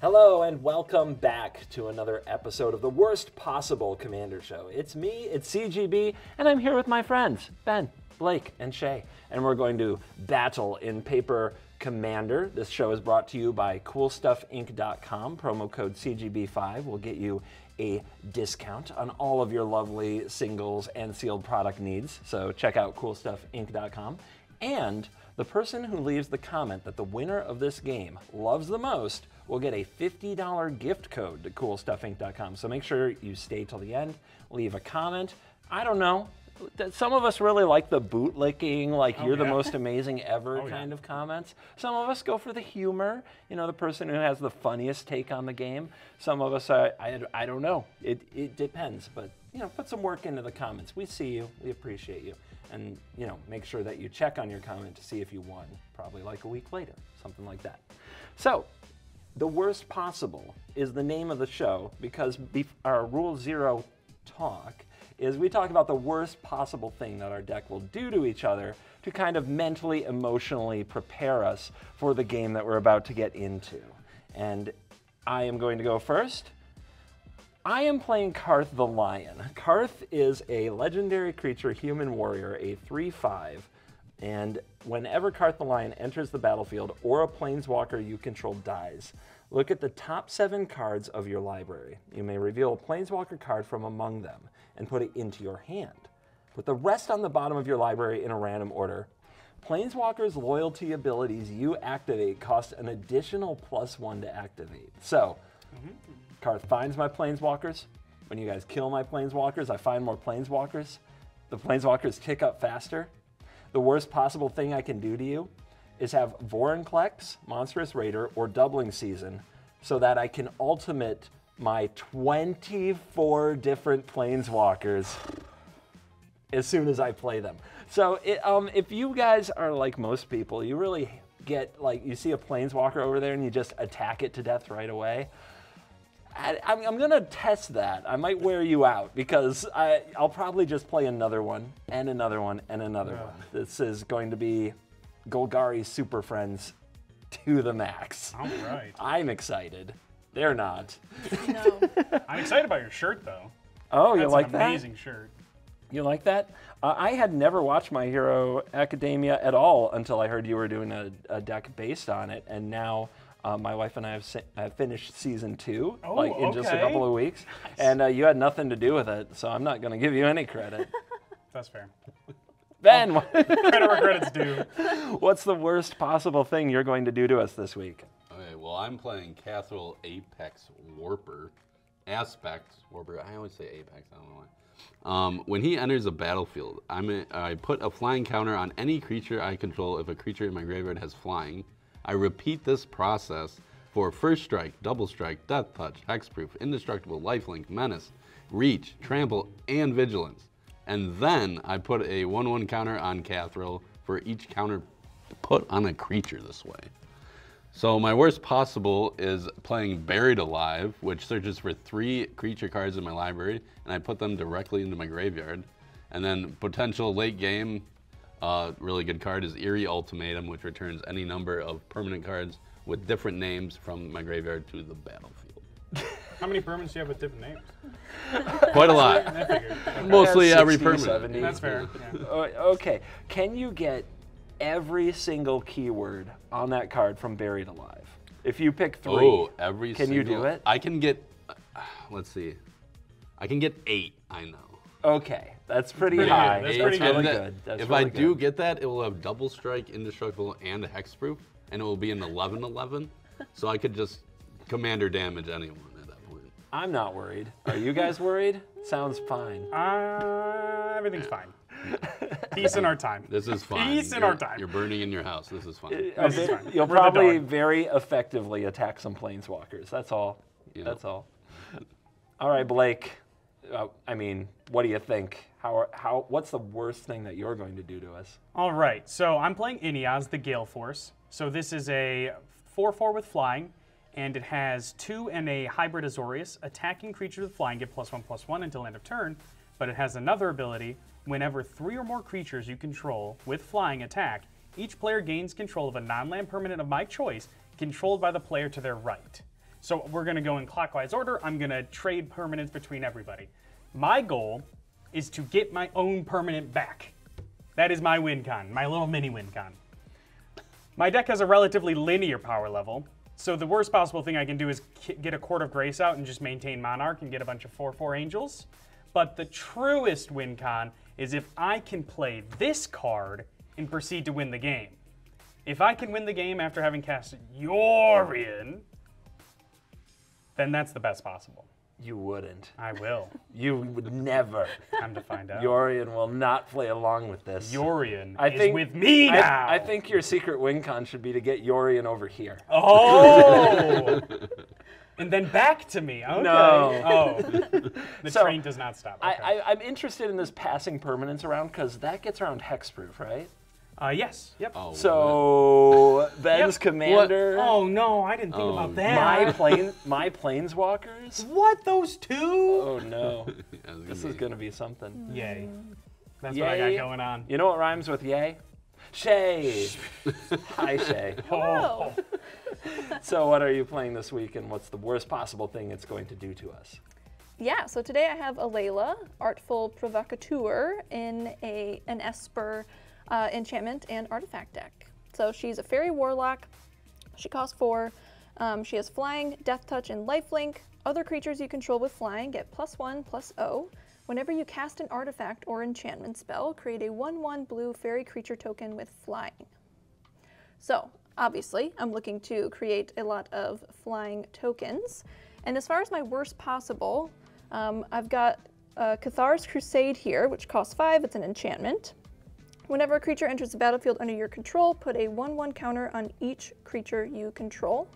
Hello and welcome back to another episode of the Worst Possible Commander Show. It's me, it's CGB, and I'm here with my friends, Ben, Blake, and Shay. And we're going to battle in Paper Commander. This show is brought to you by CoolStuffInc.com. Promo code CGB5 will get you a discount on all of your lovely singles and sealed product needs. So check out CoolStuffInc.com. And the person who leaves the comment that the winner of this game loves the most will get a $50 gift code to CoolStuffInc.com. So make sure you stay till the end, leave a comment. I don't know, some of us really like the bootlicking, like you're the most amazing ever kind of comments. Some of us go for the humor, you know, the person who has the funniest take on the game. Some of us, I don't know, it depends, but you know, put some work into the comments. We see you, we appreciate you. And you know, make sure that you check on your comment to see if you won, probably like a week later, something like that. So, the worst possible is the name of the show because our Rule Zero talk is we talk about the worst possible thing that our deck will do to each other to kind of mentally, emotionally prepare us for the game that we're about to get into. And I am going to go first. I am playing Carth the Lion. Carth is a legendary creature, human warrior, a 3/5, and whenever Carth the Lion enters the battlefield or a planeswalker you control dies, look at the top 7 cards of your library. You may reveal a planeswalker card from among them and put it into your hand. Put the rest on the bottom of your library in a random order. Planeswalker's loyalty abilities you activate cost an additional +1 to activate. So, Carth finds my planeswalkers. When you guys kill my planeswalkers, I find more planeswalkers. The planeswalkers tick up faster. The worst possible thing I can do to you is have Vorinclex, Monstrous Raider, or Doubling Season so that I can ultimate my 24 different planeswalkers as soon as I play them. So if you guys are like most people, you really get like, you see a planeswalker over there and you just attack it to death right away. I'm gonna test that. I might wear you out because I'll probably just play another one and another one and another one. This is going to be Golgari Super Friends to the max. All right. I'm excited. They're not. No. I'm excited about your shirt though. Oh, you like that? That's an amazing shirt. You like that? I had never watched My Hero Academia at all until I heard you were doing a deck based on it, and now my wife and I have finished season 2 just a couple of weeks, and you had nothing to do with it, so I'm not going to give you any credit. That's fair. Ben, credit where credit's due. What's the worst possible thing you're going to do to us this week? Okay, well, I'm playing Kathril Apex Warper. Aspect Warper. I always say Apex. I don't know why. When he enters the battlefield, I put a flying counter on any creature I control if a creature in my graveyard has flying. I repeat this process for First Strike, Double Strike, Death Touch, Hexproof, Indestructible, Lifelink, Menace, Reach, Trample, and Vigilance. And then I put a 1/1 counter on Kathril for each counter put on a creature this way. So my worst possible is playing Buried Alive, which searches for 3 creature cards in my library, and I put them directly into my graveyard. And then potential late game, really good card is Eerie Ultimatum, which returns any number of permanent cards with different names from my graveyard to the battlefield. How many permanents do you have with different names? Quite a lot. Okay. Mostly every permanent. That's fair. Yeah. Okay. Can you get every single keyword on that card from Buried Alive? If you pick 3, can you do it? I can get, let's see, I can get 8, I know. Okay, that's pretty high. That's pretty good. Really good. That's if really I good. Do get that, it will have Double Strike, Indestructible, and Hexproof, and it will be an 11/11, so I could just commander damage anyone at that point. I'm not worried. Are you guys worried? Sounds fine. Everything's fine. Peace in our time. This is fine. Peace in our time. You're burning in your house. This is fine. This is fine. You'll probably very effectively attack some planeswalkers. That's all. Yep. That's all. All right, Blake. I mean, what do you think? What's the worst thing that you're going to do to us? All right, so I'm playing Inniaz, the Gale Force. So this is a 4/4 with flying, and it has 2 and a hybrid Azorius. Attacking creatures with flying get +1/+1 until end of turn, but it has another ability. Whenever 3 or more creatures you control with flying attack, each player gains control of a non-land permanent of my choice controlled by the player to their right. So we're gonna go in clockwise order. I'm gonna trade permanents between everybody. My goal is to get my own permanent back. That is my win con, my little mini win con. My deck has a relatively linear power level, so the worst possible thing I can do is get a Court of Grace out and just maintain Monarch and get a bunch of 4/4 angels. But the truest win con is if I can play this card and proceed to win the game. If I can win the game after having cast Yorian, then that's the best possible. You wouldn't. I will. You would never. Time to find out. Yorian will not play along with this. Yorian is with me now. I think your secret win con should be to get Yorian over here. Oh! And then back to me. Okay. No. Oh. The train does not stop. Okay. I'm interested in this passing permanence around because that gets around hexproof, right? Yes. Yep. Oh, so Ben's yep. Commander. What? Oh no, I didn't think about that. My planeswalkers. What? Those two? Oh no. This is gonna be something. Yay. That's yay. What I got going on. You know what rhymes with yay? Shay. Hi Shay. Hello. Oh. So what are you playing this week, and what's the worst possible thing it's going to do to us? Yeah. So today I have Alela, Artful Provocateur, in an Esper. Enchantment and artifact deck. So she's a fairy warlock. She costs 4. She has flying, death touch, and lifelink. Other creatures you control with flying get +1/+0. Whenever you cast an artifact or enchantment spell, create a 1/1 blue fairy creature token with flying. So obviously I'm looking to create a lot of flying tokens. And as far as my worst possible, I've got Cathar's Crusade here, which costs 5. It's an enchantment. Whenever a creature enters the battlefield under your control, put a 1/1 counter on each creature you control.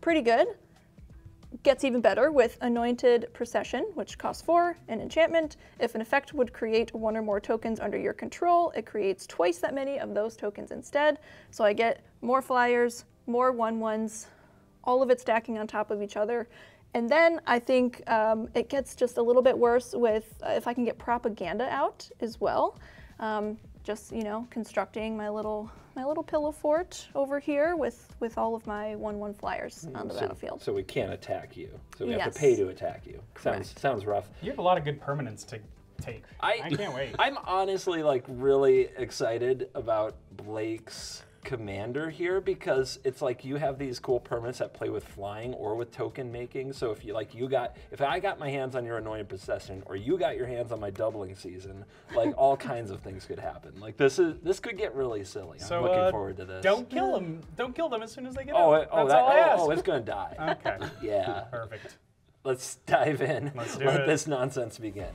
Pretty good. Gets even better with Anointed Procession, which costs 4, an enchantment. If an effect would create 1 or more tokens under your control, it creates twice that many of those tokens instead. So I get more flyers, more 1/1s, all of it stacking on top of each other. And then I think it gets just a little bit worse with if I can get Propaganda out as well. Just, you know, constructing my little pillow fort over here with all of my 1/1 flyers on the battlefield. So we can't attack you. So we have to pay to attack you. Correct. Sounds rough. You have a lot of good permanents to take. I can't wait. I'm honestly like really excited about Blake's commander here because it's like you have these cool permanents that play with flying or with token making. So if you like, if I got my hands on your Anointed Possession or you got your hands on my Doubling Season, like all kinds of things could happen. Like this could get really silly. So, I'm looking forward to this. Don't kill them. Don't kill them as soon as they get out. Oh, it's gonna die. Okay. Yeah. Perfect. Let's dive in. Let's do Let this nonsense begin.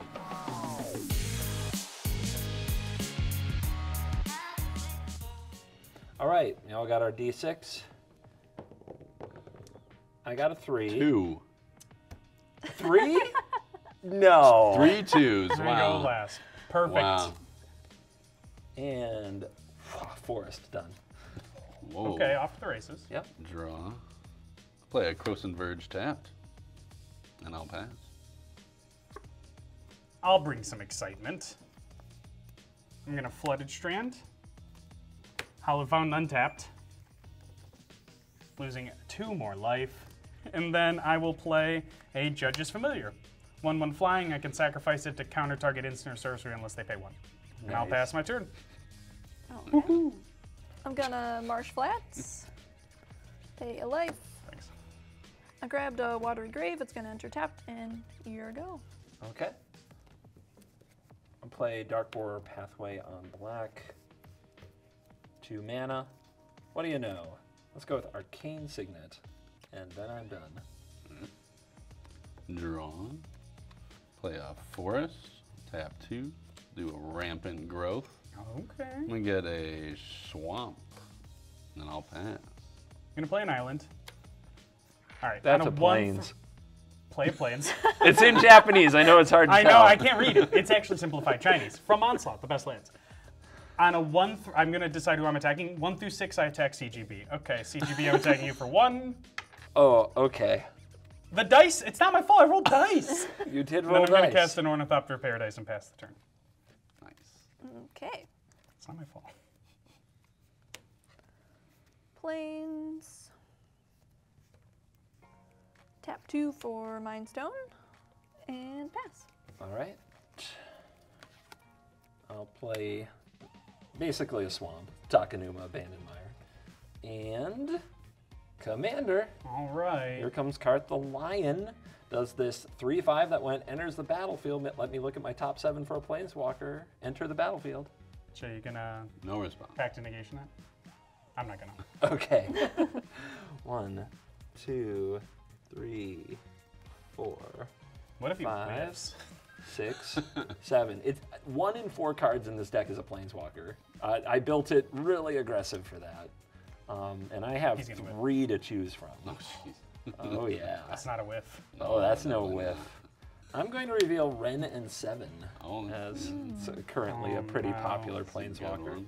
All right, we all got our D6. I got a 3. 2. 3? No. 3 2s. Wow. Go last. Perfect. Wow. And forest done. Whoa. Okay, off to the races. Yep. Draw. Play a Croson Verge tapped, and I'll pass. I'll bring some excitement. I'm gonna Flooded Strand. Hollow Fountain untapped, losing 2 more life, and then I will play a Judge's Familiar. 1/1 flying, I can sacrifice it to counter target instant or sorcery unless they pay 1. Nice. And I'll pass my turn. Okay. I'm gonna Marsh Flats, pay a life. Thanks. I grabbed a Watery Grave, it's gonna enter tapped, and here we go. Okay. I'll play Dark Borer Pathway on black. 2 mana. What do you know? Let's go with Arcane Signet, and then I'm done. Draw. Play a forest. Tap 2. Do a Rampant Growth. Okay. We get a swamp, and I'll pass. I'm gonna play an island. All right. That's a plains. Play planes. It's in Japanese. I know it's hard to tell. I know. I can't read it. It's actually simplified Chinese. From Onslaught, the best lands. On a 1, I'm gonna decide who I'm attacking. 1 through 6, I attack CGB. Okay, CGB, I'm attacking you for 1. Oh, okay. The dice, it's not my fault, I rolled dice. You did roll dice. Then I'm gonna cast an Ornithopter Paradise and pass the turn. Nice. Okay. It's not my fault. Plains. Tap 2 for Mind Stone, and pass. Alright. I'll play basically a swamp, Takanuma, Abandoned Mire, and Commander. Alright. Here comes Carth the Lion. Does this 3/5 that went, enters the battlefield. Let me look at my top 7 for a Planeswalker. Enter the battlefield. So you're gonna... No response. Back to negation that? I'm not gonna. Okay. 1, 2, 3, 4. What if he lives? 6, 7. It's 1 in 4 cards in this deck is a Planeswalker. I built it really aggressive for that, and I have 3 to choose from. Oh, jeez. Oh yeah. That's not a whiff. Oh, that's no whiff. I'm going to reveal Wrenn and Seven as it's currently a pretty popular Planeswalker. I'm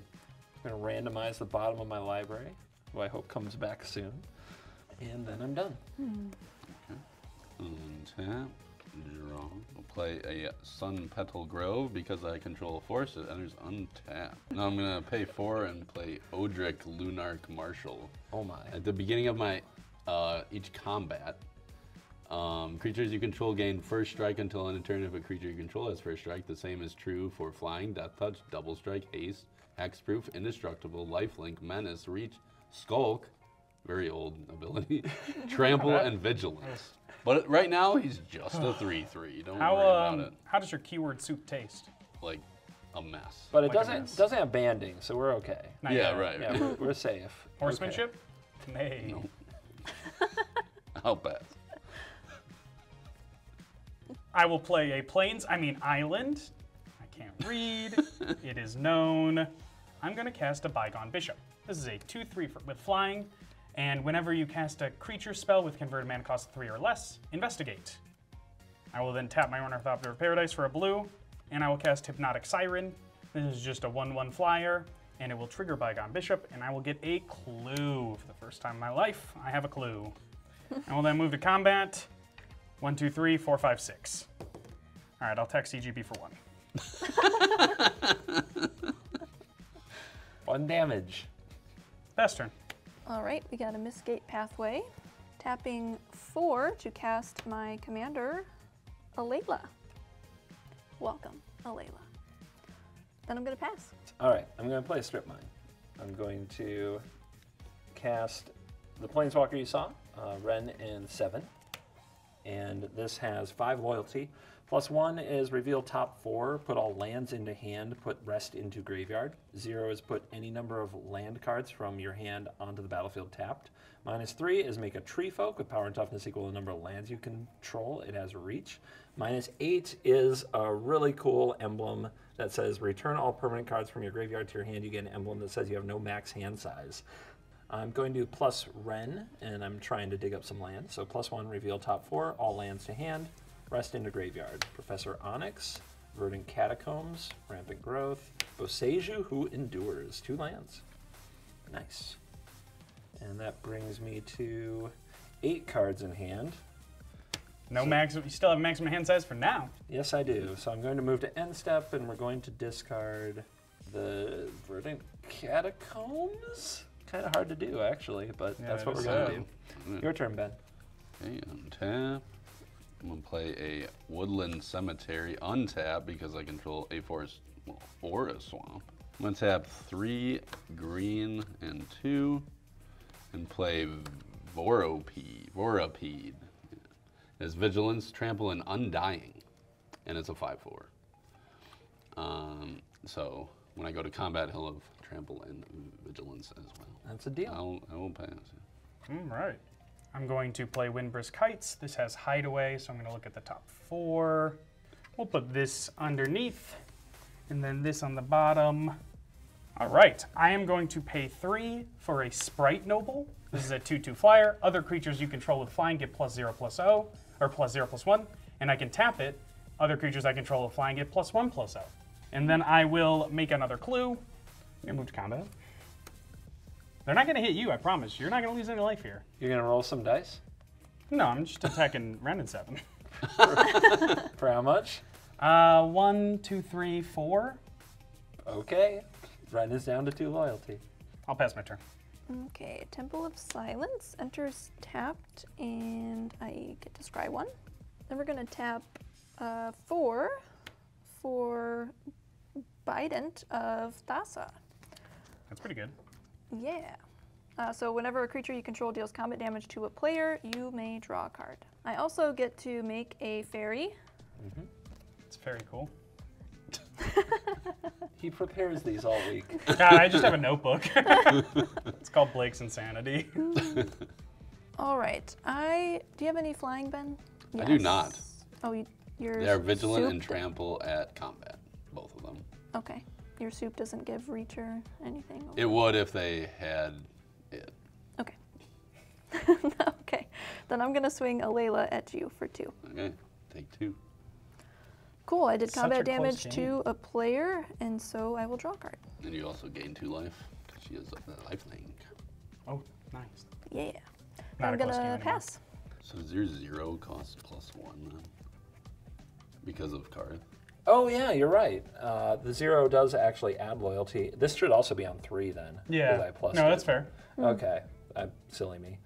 going to randomize the bottom of my library, who I hope comes back soon, and then I'm done. Okay. Untap. Draw. I'll play a Sun Petal Grove because I control a force. It enters untapped. Now I'm gonna pay 4 and play Odric Lunark Marshal. Oh my! At the beginning of my each combat, creatures you control gain first strike until end of turn if a creature you control has first strike. The same is true for flying, death touch, double strike, haste, hexproof, indestructible, lifelink, menace, reach, skulk. Very old ability. Trample and vigilance. But right now, he's just a 3/3. Don't worry about it. How does your keyword soup taste? Like a mess. But it doesn't have banding, so we're okay. Not yet. Right. Yeah, we're safe. Horsemanship? Okay. No. I'll pass. I will play a island. I can't read. It is known. I'm going to cast a Bygone Bishop. This is a 2/3 with flying. And whenever you cast a creature spell with converted mana cost 3 or less, investigate. I will then tap my Ornithopter of Paradise for a blue, and I will cast Hypnotic Siren. This is just a 1/1 flyer, and it will trigger Bygone Bishop, and I will get a clue. For the first time in my life, I have a clue. I will then move to combat. 1, 2, 3, 4, 5, 6. All right, I'll tech CGB for 1. 1 damage. Best turn. All right, we got a Mistgate Pathway. Tapping 4 to cast my commander, Alela. Welcome, Alela. Then I'm gonna pass. All right, I'm gonna play a Strip Mine. I'm going to cast the Planeswalker you saw, Wrenn and Seven. And this has 5 loyalty. +1 is reveal top 4, put all lands into hand, put rest into graveyard. 0 is put any number of land cards from your hand onto the battlefield tapped. -3 is make a tree folk with power and toughness equal to the number of lands you control. It has reach. -8 is a really cool emblem that says return all permanent cards from your graveyard to your hand. You get an emblem that says you have no max hand size. I'm going to plus Wrenn, and I'm trying to dig up some land. So +1, reveal top 4, all lands to hand. Rest into graveyard. Professor Onyx, Verdant Catacombs, Rampant Growth, Boseiju, Who Endures. 2 lands. Nice. And that brings me to 8 cards in hand. No maximum. You still have maximum hand size for now. Yes, I do. So I'm going to move to end step, and we're going to discard the Verdant Catacombs. Kind of hard to do, actually, but yeah, that's what we're going to do. Your turn, Ben. Okay, untap. I'm gonna play a Woodland Cemetery, untap because I control a forest or a swamp. I'm gonna tap 3 green and 2 and play Vorapede. It has vigilance, trample, and undying. And it's a 5/4. So when I go to combat, he'll have trample and vigilance as well. That's a deal. I will pass. Yeah. All right. I'm going to play Windbrisk Heights. This has Hideaway, so I'm going to look at the top 4. We'll put this underneath, and then this on the bottom. All right, I am going to pay 3 for a Sprite Noble. This is a 2/2 flyer. Other creatures you control with flying get +0/+0, or +0/+1, and I can tap it. Other creatures I control with flying get +1/+0. And then I will make another clue. I'm going to move to combat. They're not going to hit you, I promise. You're not going to lose any life here. You're going to roll some dice? No, I'm just attacking Wrenn and Seven. For how much? 1, 2, 3, 4. Okay. Wrenn is down to 2 loyalty. I'll pass my turn. Okay, Temple of Silence enters tapped, and I get to scry one. Then we're gonna tap 4 for Bident of Thassa. That's pretty good. Yeah. So whenever a creature you control deals combat damage to a player, you may draw a card. I also get to make a fairy. Mm-hmm. It's very cool. He prepares these all week. I just have a notebook. It's called Blake's Insanity. All right. Do you have any flying, Ben? Yes. I do not. Oh, you're They're vigilant souped? And trample at combat, both of them. Okay. Your soup doesn't give Reacher anything? Over. It would if they had it. Okay. Okay. Then I'm going to swing Alela at you for 2. Okay. Take 2. Cool, I did combat damage to a player, and so I will draw a card. And you also gain 2 life, because she has a lifelink. Oh, nice. Yeah. I'm going to pass. So does your 0 cost +1 then? Because of Carth? Oh yeah, you're right. The 0 does actually add loyalty. This should also be on 3 then. Yeah, no, that's fair. Okay, silly me.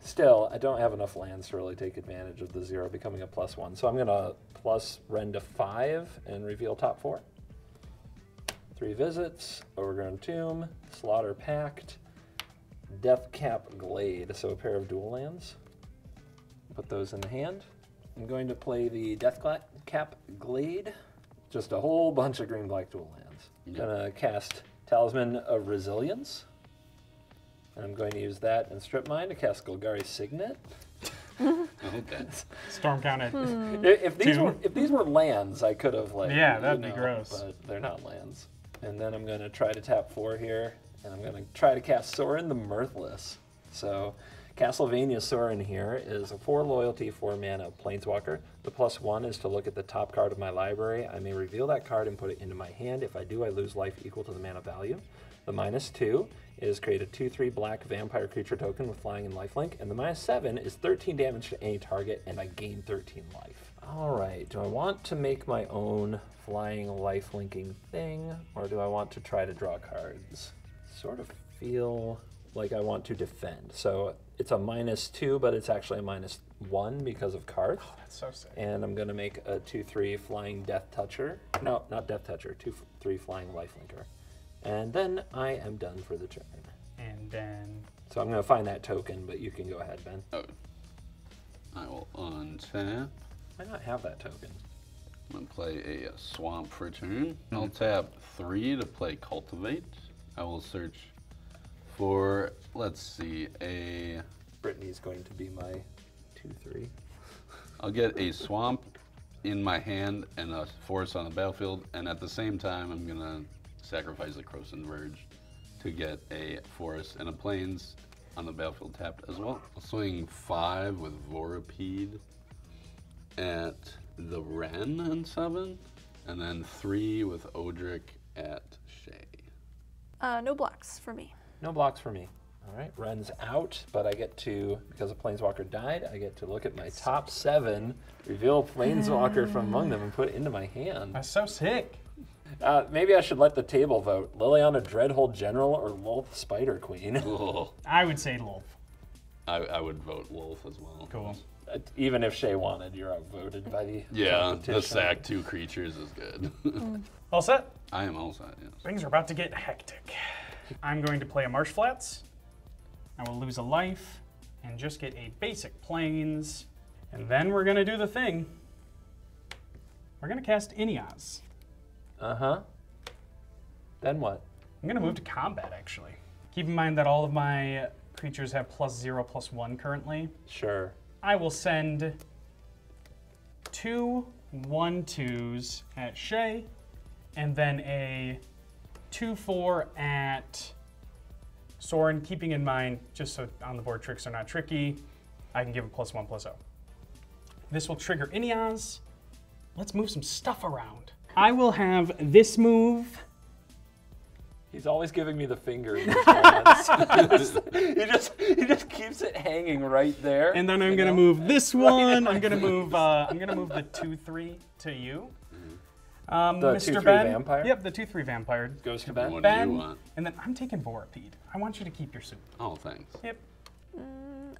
Still, I don't have enough lands to really take advantage of the 0 becoming a +1, so I'm gonna plus Wrenn to 5 and reveal top 4. 3 visits, Overgrown Tomb, Slaughter Pact, Deathcap Glade, so a pair of dual lands. Put those in the hand. I'm going to play the Deathcap Glade, just a whole bunch of green-black dual lands. I'm gonna cast Talisman of Resilience. And I'm going to use that and Strip Mine to cast Golgari's Signet. Okay. Storm counted. If these were lands, I could have like. Yeah, that'd be gross. But they're not lands. And then I'm going to try to tap 4 here, and I'm going to try to cast Sorin the Mirthless. So, Castlevania Sorin here is a 4 loyalty, 4 mana planeswalker. The +1 is to look at the top card of my library. I may reveal that card and put it into my hand. If I do, I lose life equal to the mana value. The -2 is create a 2/3 black vampire creature token with flying and lifelink, and the -7 is 13 damage to any target, and I gain 13 life. All right, do I want to make my own flying lifelinking thing, or do I want to try to draw cards? Sort of feel like I want to defend. So it's a -2, but it's actually a -1 because of Carth. Oh, that's so sick. And I'm gonna make a 2/3 flying Death Toucher. No, not Death Toucher, 2/3 flying lifelinker. And then I am done for the turn. And then... So I'm going to find that token, but you can go ahead, Ben. Oh. I will untap. I might not have that token. I'm going to play a swamp for a turn. I'll tap 3 to play Cultivate. I will search for, let's see, a... Brittany's going to be my 2/3. I'll get a swamp in my hand and a forest on the battlefield, and at the same time I'm going to sacrifice a Croson Verge to get a forest and a plains on the battlefield tapped as well. I'll swing 5 with Vorapede at the Wrenn and Seven, and then 3 with Odric at Shay. No blocks for me. No blocks for me. All right, Wren's out, but I get to, because a Planeswalker died, I get to look at my top 7, reveal Planeswalker from among them, and put it into my hand. That's so sick. Maybe I should let the table vote. Liliana Dreadhold General or Lolth Spider Queen? I would say Lolth. I would vote Lolth as well. Cool. Even if Shay wanted, you're outvoted by the the sack 2 creatures is good. All set? I am all set, yes. Things are about to get hectic. I'm going to play a Marsh Flats. I will lose a life and just get a basic Plains. And then we're going to do the thing. We're going to cast Inniaz. Uh-huh. Then what? I'm gonna move to combat, actually. Keep in mind that all of my creatures have +0/+1 currently. Sure. I will send 2 1/2s at Shay, and then a 2/4 at Sorin, keeping in mind, just so on the board tricks are not tricky, I can give a +1/+0. This will trigger Inniaz. Let's move some stuff around. I will have this move. He's always giving me the finger in his hands. he just keeps it hanging right there. And then I'm gonna move this one. I'm gonna move the 2/3 to you. Mr. Ben. Vampire? Yep, the 2/3 vampire goes to Ben. And then I'm taking Vorapede. I want you to keep your suit. Oh, thanks. Yep.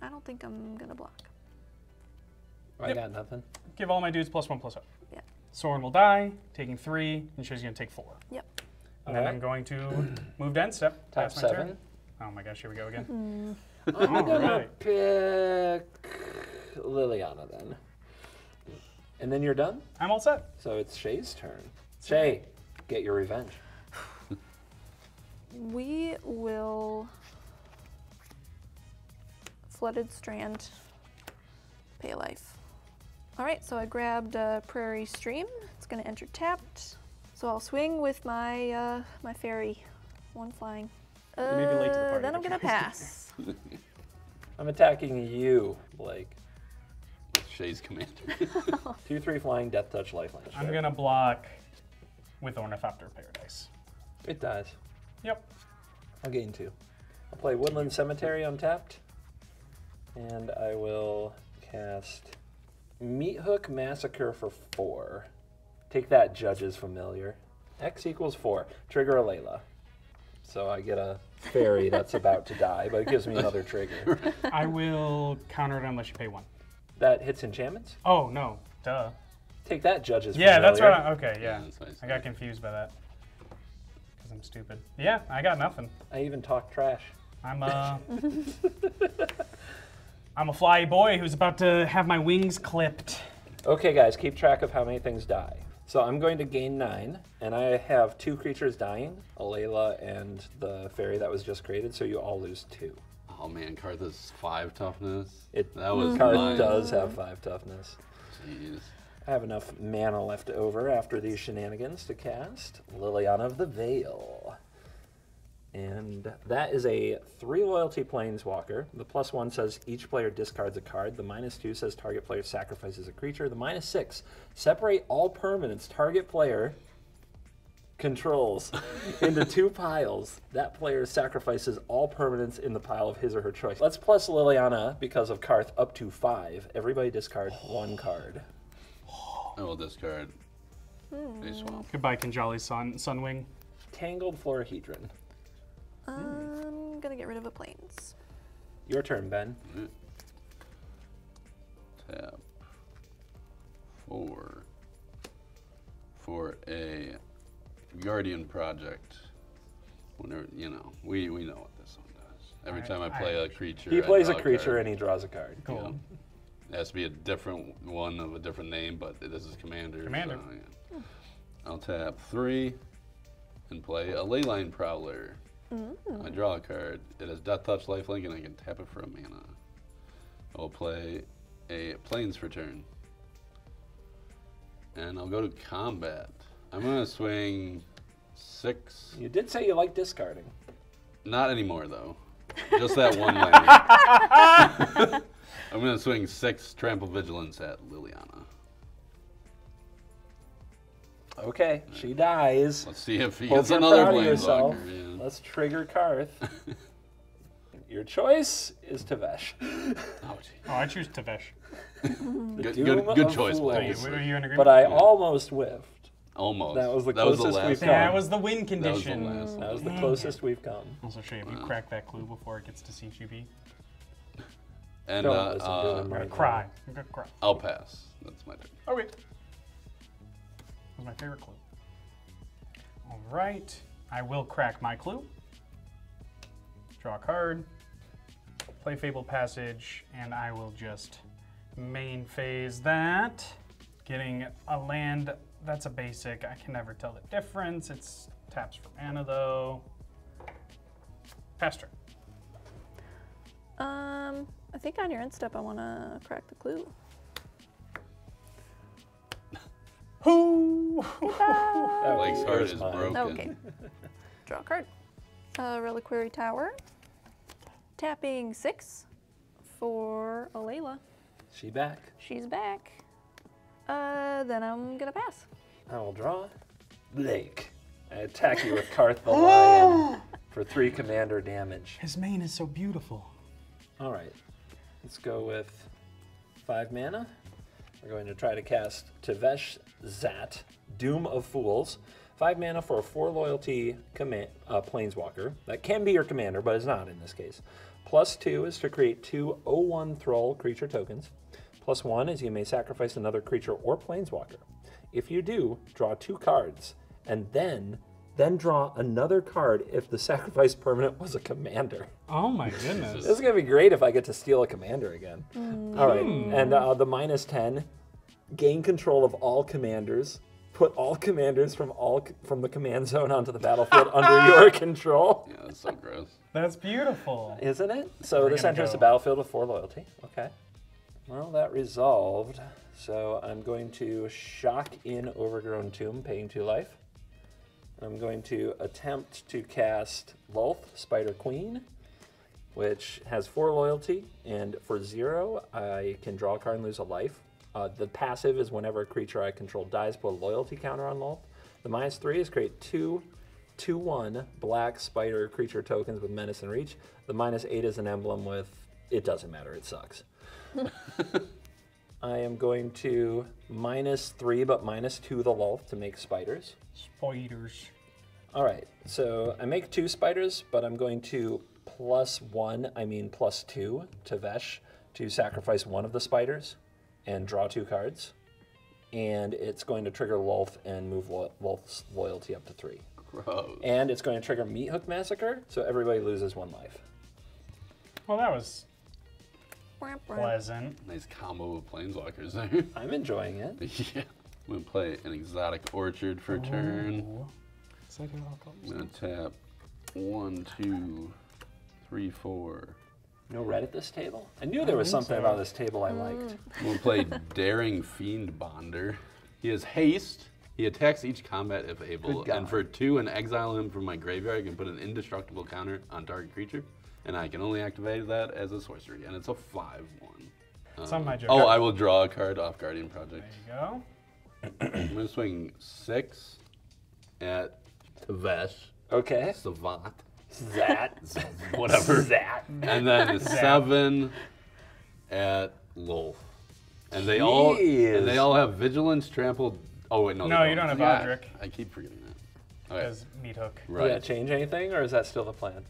I don't think I'm gonna block. I got nothing. Give all my dudes +1/+0. Yeah. Soren will die, taking 3, and she's gonna take 4. Yep. And then I'm going to move to end step. Top 7. Oh my gosh, here we go again. I'm gonna pick Liliana then. And then you're done? I'm all set. So it's Shay's turn. Shay, get your revenge. We will Flooded Strand, pay life. All right, so I grabbed Prairie Stream. It's gonna enter tapped. So I'll swing with my my fairy, one flying. You may be late to the party. Then I'm gonna pass. I'm attacking you, Blake. Shay's commander. 2/3 flying, death touch, lifeline. I'm gonna block with Ornithopter Paradise. It dies. Yep. I'll gain 2. I'll play Woodland Cemetery untapped, and I will cast Meat Hook Massacre for 4. Take that, Judge's Familiar. X = 4. Trigger Alela. So I get a fairy that's about to die, but it gives me another trigger. I will counter it unless you pay 1. That hits enchantments? Oh, no. Duh. Take that, Judge's Familiar. Yeah, that's right. Okay, yeah. I got confused by that. Because I'm stupid. Yeah, I got nothing. I even talk trash. I'm a fly boy who's about to have my wings clipped. Okay, guys, keep track of how many things die. So I'm going to gain 9, and I have 2 creatures dying, Alela and the fairy that was just created, so you all lose 2. Oh man, Carth has 5 toughness. Carth does have 5 toughness. Jeez. I have enough mana left over after these shenanigans to cast Liliana of the Veil. And that is a 3 loyalty planeswalker. The +1 says each player discards a card. The -2 says target player sacrifices a creature. The -6, separate all permanents target player controls into 2 piles. That player sacrifices all permanents in the pile of his or her choice. Let's plus Liliana, because of Carth, up to 5. Everybody discard 1 card. I will discard a swamp. Goodbye, Kinjalli's Sunwing. Tangled Florahedron. I'm gonna get rid of a plains. Your turn, Ben. Tap 4 for a Guardian Project. Whenever, you know, we know what this one does. Every time I play a creature, he plays a creature and he draws a card. Cool. You know, it has to be a different one of a different name, but this is Commander. Commander. So, yeah. I'll tap 3 and play a Leyline Prowler. I draw a card. It has Death Touch, Lifelink, and I can tap it for a mana. I will play a Plains for turn. And I'll go to combat. I'm going to swing 6. You did say you like discarding. Not anymore, though. Just that one land. I'm going to swing 6 Trample Vigilance at Liliana. Okay, she dies. Let's see if he gets another planeswalker. Let's trigger Carth. Your choice is Tevesh. Oh, I choose Tevesh. good choice, Blake. But I almost whiffed. Almost. That was the closest we've come. That was the win condition. That was the closest we've come. Also, Shay, if you crack that clue before it gets to CGB. And I'm gonna cry. I'm gonna cry. I'll pass. That's my turn. Okay. That was my favorite clue. All right, I will crack my clue. Draw a card, play Fabled Passage, and I will just main phase that. Getting a land, that's a basic. I can never tell the difference. It's taps for mana though. Pass turn. I think on your end step, I wanna crack the clue. That Blake's heart is broken. Okay. Draw a card. Reliquary Tower. Tapping 6 for Alela. She's back. She's back. Then I'm gonna pass. I will draw. Blake, I attack you with Carth the Lion for 3 commander damage. His mane is so beautiful. All right, let's go with 5 mana. We're going to try to cast Tevesh Zat Doom of Fools. 5 mana for a 4 loyalty command, planeswalker. That can be your commander, but it's not in this case. Plus 2 is to create 2 0/1 Thrall creature tokens. Plus 1 is you may sacrifice another creature or planeswalker. If you do, draw 2 cards, and then draw another card if the sacrifice permanent was a commander. Oh my goodness. This is going to be great if I get to steal a commander again. Mm. All right, and the minus 10, gain control of all commanders. Put all commanders from the command zone onto the battlefield under your control. Yeah, that's so gross. That's beautiful. Isn't it? So this enters the battlefield with 4 loyalty. Okay. Well, that resolved. So I'm going to shock in Overgrown Tomb, paying 2 life. I'm going to attempt to cast Lolth, Spider Queen, which has 4 loyalty, and for 0, I can draw a card and lose a life. The passive is whenever a creature I control dies, put a loyalty counter on Lolth. The minus 3 is create 2/1 black spider creature tokens with menace and reach. The minus 8 is an emblem with, it doesn't matter, it sucks. I am going to minus 3, but minus 2 the Lolth to make spiders. Spiders. All right, so I make 2 spiders, but I'm going to plus 2 to Vesh to sacrifice 1 of the spiders and draw 2 cards, and it's going to trigger Lolth and move Lolth's loyalty up to 3. Gross. And it's going to trigger Meat Hook Massacre, so everybody loses 1 life. Well, that was pleasant. Nice combo of planeswalkers there. I'm enjoying it. Yeah. I'm going to play an Exotic Orchard for a turn. I'm going to tap 1, 2, 3, 4. No red at this table? I knew there was something about this table I liked. We'll play Daring Fiend Bonder. He has haste. He attacks each combat if able. And for 2 and exile him from my graveyard, I can put an indestructible counter on target creature. And I can only activate that as a sorcery. And it's a 5/1. It's on my joke. Oh, I will draw a card off Guardian Project. There you go. I'm going to swing 6 at Tevesh. Okay. Savant. That, whatever. That. And then 7 at Lolth. And they all have vigilance, trampled. Oh wait, no. No, you don't have Odric. I keep forgetting that. Okay. Because Meat Hook. Right. Does that change anything, or is that still the plan?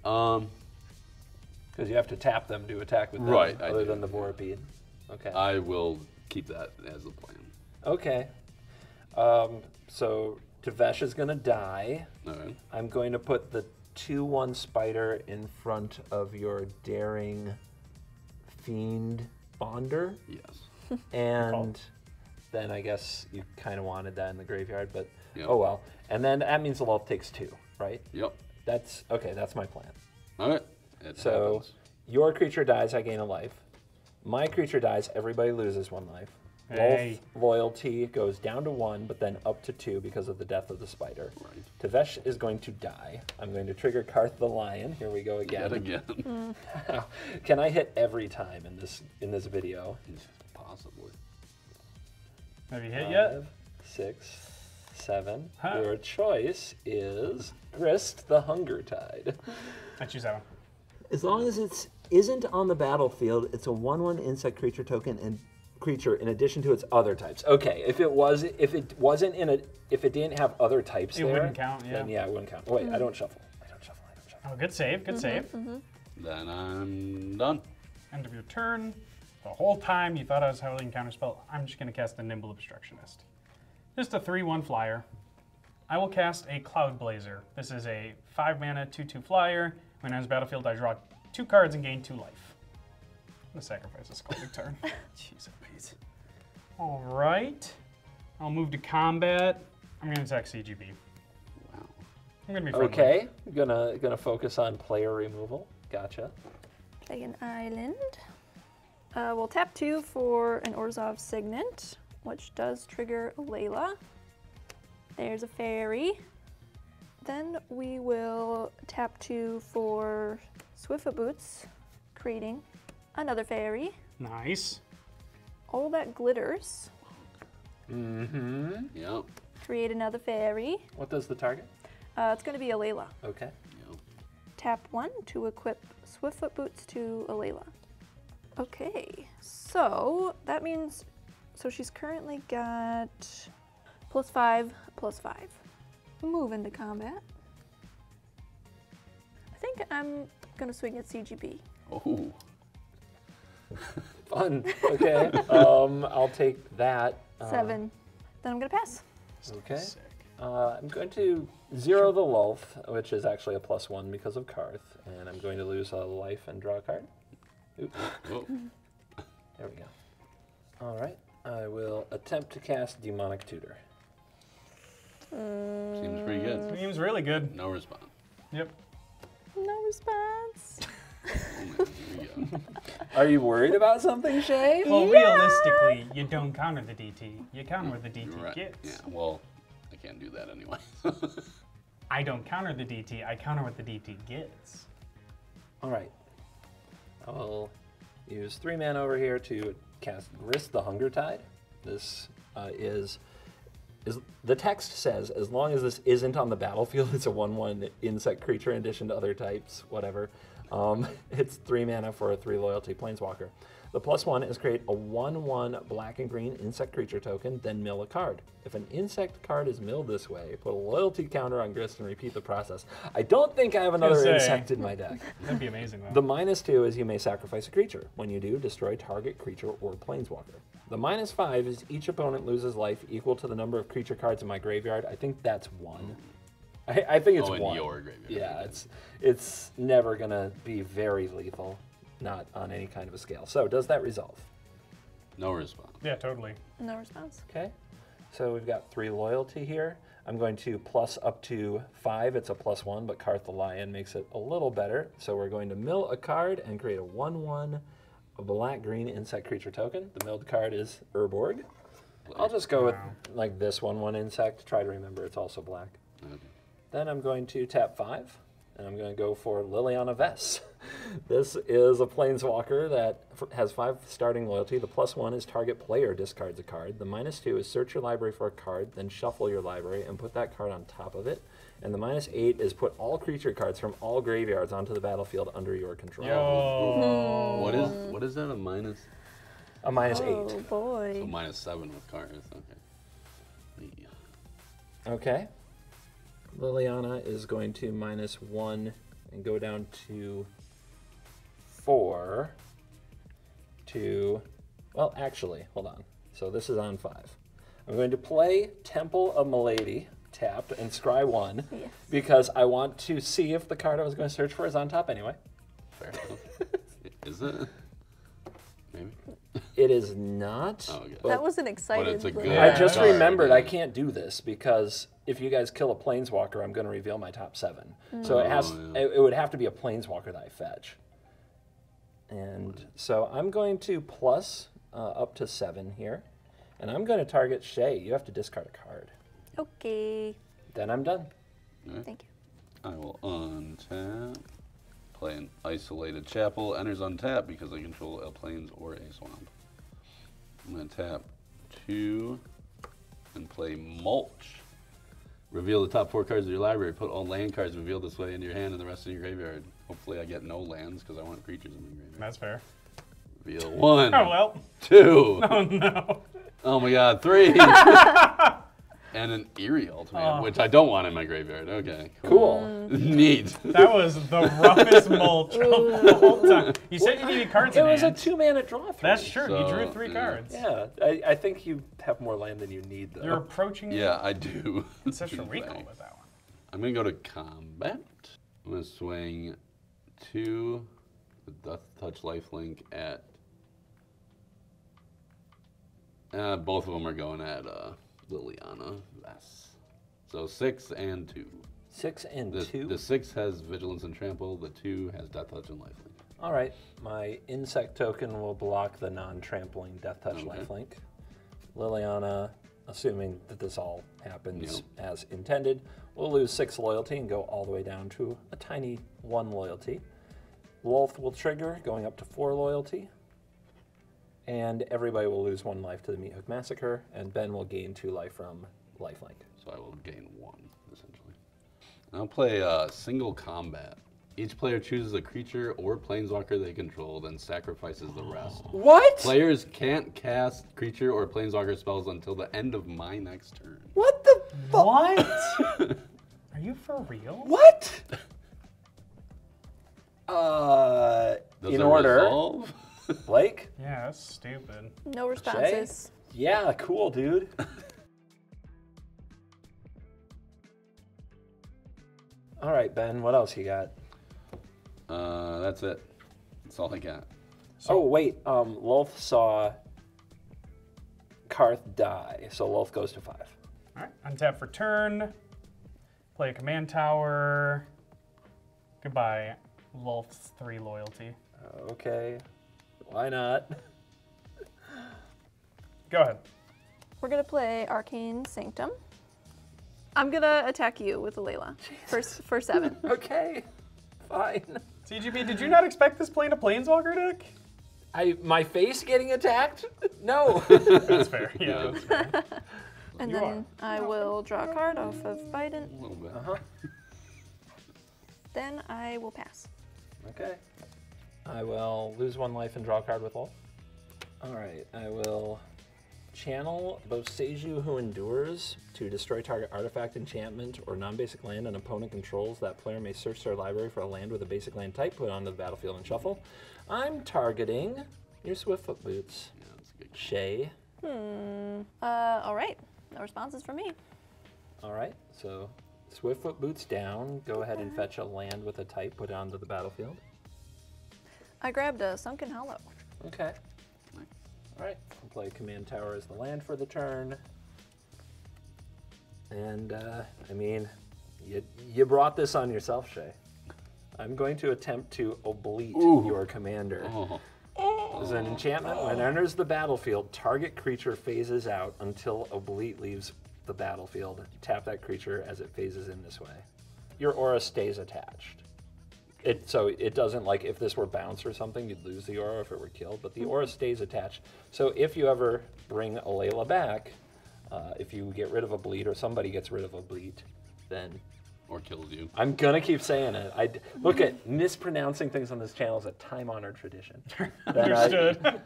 Because you have to tap them to attack with them, right? Other than the Vorapede. Okay. I will keep that as the plan. Okay. So Tevesh is going to die. All right. I'm going to put the 2/1 spider in front of your Daring Fiend Bonder. Yes. And then I guess you kind of wanted that in the graveyard, but oh well. And then that means the Lolth takes 2, right? Yep. That's okay, that's my plan. All right. So your creature dies, I gain a life. My creature dies, everybody loses 1 life. Hey. Lolth loyalty goes down to 1, but then up to 2 because of the death of the spider. Right. Tevesh is going to die. I'm going to trigger Carth the Lion. Here we go again. Yet again. Can I hit every time in this video? Possibly. Have you hit 5, yet? 6, 7. Huh. Your choice is Grist the Hunger Tide. I choose that one. As long as it isn't on the battlefield, it's a 1/1 insect creature token and creature in addition to its other types. Okay, if it didn't have other types, it wouldn't count. Yeah, then it wouldn't count. Oh, wait, I don't shuffle. I don't shuffle. Oh, good save. Good save. Then I'm done. End of your turn. The whole time you thought I was howling counterspell. I'm just going to cast a Nimble Obstructionist. Just a 3/1 flyer. I will cast a Cloud Blazer. This is a 5-mana 2/2 flyer. When I was battlefield, I draw 2 cards and gain 2 life. I'm gonna sacrifice this Sculpting turn. Jeez, please. All right. I'll move to combat. I'm gonna attack CGB. Wow. I'm gonna be friendly. Okay. Gonna focus on player removal. Gotcha. Play an island. We'll tap 2 for an Orzhov Signet, which does trigger Alela. There's a fairy. Then we will tap 2 for Swiftfoot Boots, creating another fairy. Nice. All that glitters. Mm-hmm. Yep. Create another fairy. What does the target? It's going to be Alela. Okay. Yep. Tap 1 to equip Swiftfoot Boots to Alela. Okay. So that means, so she's currently got +5/+5. Move into combat. I think I'm gonna swing at CGB. Oh. Fun. Okay. I'll take that. 7. Then I'm gonna pass. Okay. I'm going to zero the Lulf, which is actually a +1 because of Carth, and I'm going to lose a life and draw a card. Oops. Whoa. There we go. All right. I will attempt to cast Demonic Tutor. Seems pretty good. Seems really good. No response. Yep. No response. Here we go. Are you worried about something, Shay? Well, realistically, you don't counter the DT. You counter the DT gets. Yeah, well, I can't do that anyway. I don't counter the DT. I counter what the DT gets. All right. I will use 3 mana over here to cast Grist the Hunger Tide. This the text says, as long as this isn't on the battlefield, it's a 1/1 insect creature in addition to other types, whatever. It's 3 mana for a 3 loyalty planeswalker. The +1 is create a 1/1 black and green insect creature token, then mill a card. If an insect card is milled this way, put a loyalty counter on Grist and repeat the process. I don't think I have another insect in my deck. That'd be amazing though. The -2 is you may sacrifice a creature. When you do, destroy target creature or planeswalker. The -5 is each opponent loses life equal to the number of creature cards in my graveyard. I think that's 1. I think it's 1. Your graveyard. Yeah, it's never gonna be very lethal, not on any kind of a scale. So does that resolve? No response. Yeah, totally. No response. Okay, so we've got 3 loyalty here. I'm going to plus up to 5. It's a +1, but Carth the Lion makes it a little better. So we're going to mill a card and create a 1/1 black-green insect creature token. The milled card is Urborg. I'll just go with like this 1/1 insect. Try to remember it's also black. Okay. Then I'm going to tap 5, and I'm going to go for Liliana Vess. This is a planeswalker that has 5 starting loyalty. The +1 is target player discards a card. The -2 is search your library for a card, then shuffle your library and put that card on top of it. And the -8 is put all creature cards from all graveyards onto the battlefield under your control. Yo. What is that, a minus? A -8. Oh, boy. So -7 with cards, okay. Yeah. Okay. Liliana is going to -1 and go down to 4 to, well, actually, hold on. So this is on 5. I'm going to play Temple of Milady, tap, and scry 1, yes, because I want to see if the card I was going to search for is on top anyway. Fair enough. Is it? Maybe. It is not. Oh, okay. That was an exciting thing. I just remembered I can't do this because if you guys kill a planeswalker, I'm going to reveal my top 7. Mm. So it would have to be a planeswalker that I fetch. And so I'm going to plus up to 7 here. And I'm going to target Shay. You have to discard a card. Okay. Then I'm done. Right. Thank you. I will untap. Play an Isolated Chapel. Enters untap because I control a plains or a swamp. I'm going to tap 2 and play Mulch. Reveal the top 4 cards of your library. Put all land cards revealed this way into your hand and the rest in your graveyard. Hopefully I get no lands because I want creatures in my graveyard. That's fair. Reveal 1. Oh, well. 2. Oh, no. Oh, my God. 3. And an Eerie Ultimatum, which I don't want in my graveyard. Okay, cool. Neat. That was the roughest Mulch of the whole time. You said you needed cards in hand. It was a 2-mana draw. That's true. So, you drew 3 cards. Yeah, I think you have more land than you need, though. You're approaching... Yeah, I do. It's such a recall with that one. I'm going to go to combat. I'm going to swing 2 with Death Touch Lifelink at... both of them are going at... Liliana Vess. So 6 and 2. 6 and 2? The 6 has Vigilance and Trample, the 2 has Death Touch and Lifelink. All right, my insect token will block the non-trampling Death Touch Lifelink. Liliana, assuming that this all happens as intended, will lose 6 loyalty and go all the way down to a tiny 1 loyalty. Lolth will trigger, going up to 4 loyalty. And everybody will lose 1 life to the Meat Hook Massacre, and Ben will gain 2 life from Lifelink. So I will gain 1, essentially. And I'll play Single Combat. Each player chooses a creature or planeswalker they control, then sacrifices the rest. What? Players can't cast creature or planeswalker spells until the end of my next turn. What What? Are you for real? What? Does in order. Resolve? Blake? Yeah, that's stupid. No responses. Shay? Yeah, cool, dude. All right, Ben, what else you got? That's it. That's all I got. So, oh, wait. Lolth saw Carth die, so Lolth goes to 5. All right, untap for turn. Play a command tower. Goodbye, Lolth's 3 loyalty. Okay. Why not? Go ahead. We're going to play Arcane Sanctum. I'm going to attack you with Alela for 7. Okay, fine. CGB, did you not expect this plane a Planeswalker deck? My face getting attacked? No. That's fair, yeah. That's fair. And you then are. I will draw a card off of Bident. A little bit. Uh-huh. Then I will pass. Okay. I will lose 1 life and draw a card with all. All right, I will channel Boseiju, Who Endures, to destroy target artifact, enchantment, or non-basic land an opponent controls. That player may search their library for a land with a basic land type, put onto the battlefield, and shuffle. I'm targeting your Swiftfoot Boots. Yeah, that's a good Shay. All right, no responses from me. All right, so Swiftfoot Boots down. Go ahead and fetch a land with a type, put onto the battlefield. I grabbed a Sunken Hollow. Okay. All right, we'll play Command Tower as the land for the turn. And, I mean, you brought this on yourself, Shay. I'm going to attempt to obliterate your commander. Oh. As an enchantment, when it enters the battlefield, target creature phases out until obliterate leaves the battlefield. Tap that creature as it phases in this way. Your aura stays attached. So it doesn't, like, if this were bounce or something, you'd lose the aura if it were killed, but the aura stays attached. So if you ever bring Alela back, if you get rid of a bleed or somebody gets rid of a bleed, then... Or kills you. I'm gonna keep saying it. Look at mispronouncing things on this channel is a time-honored tradition. Understood.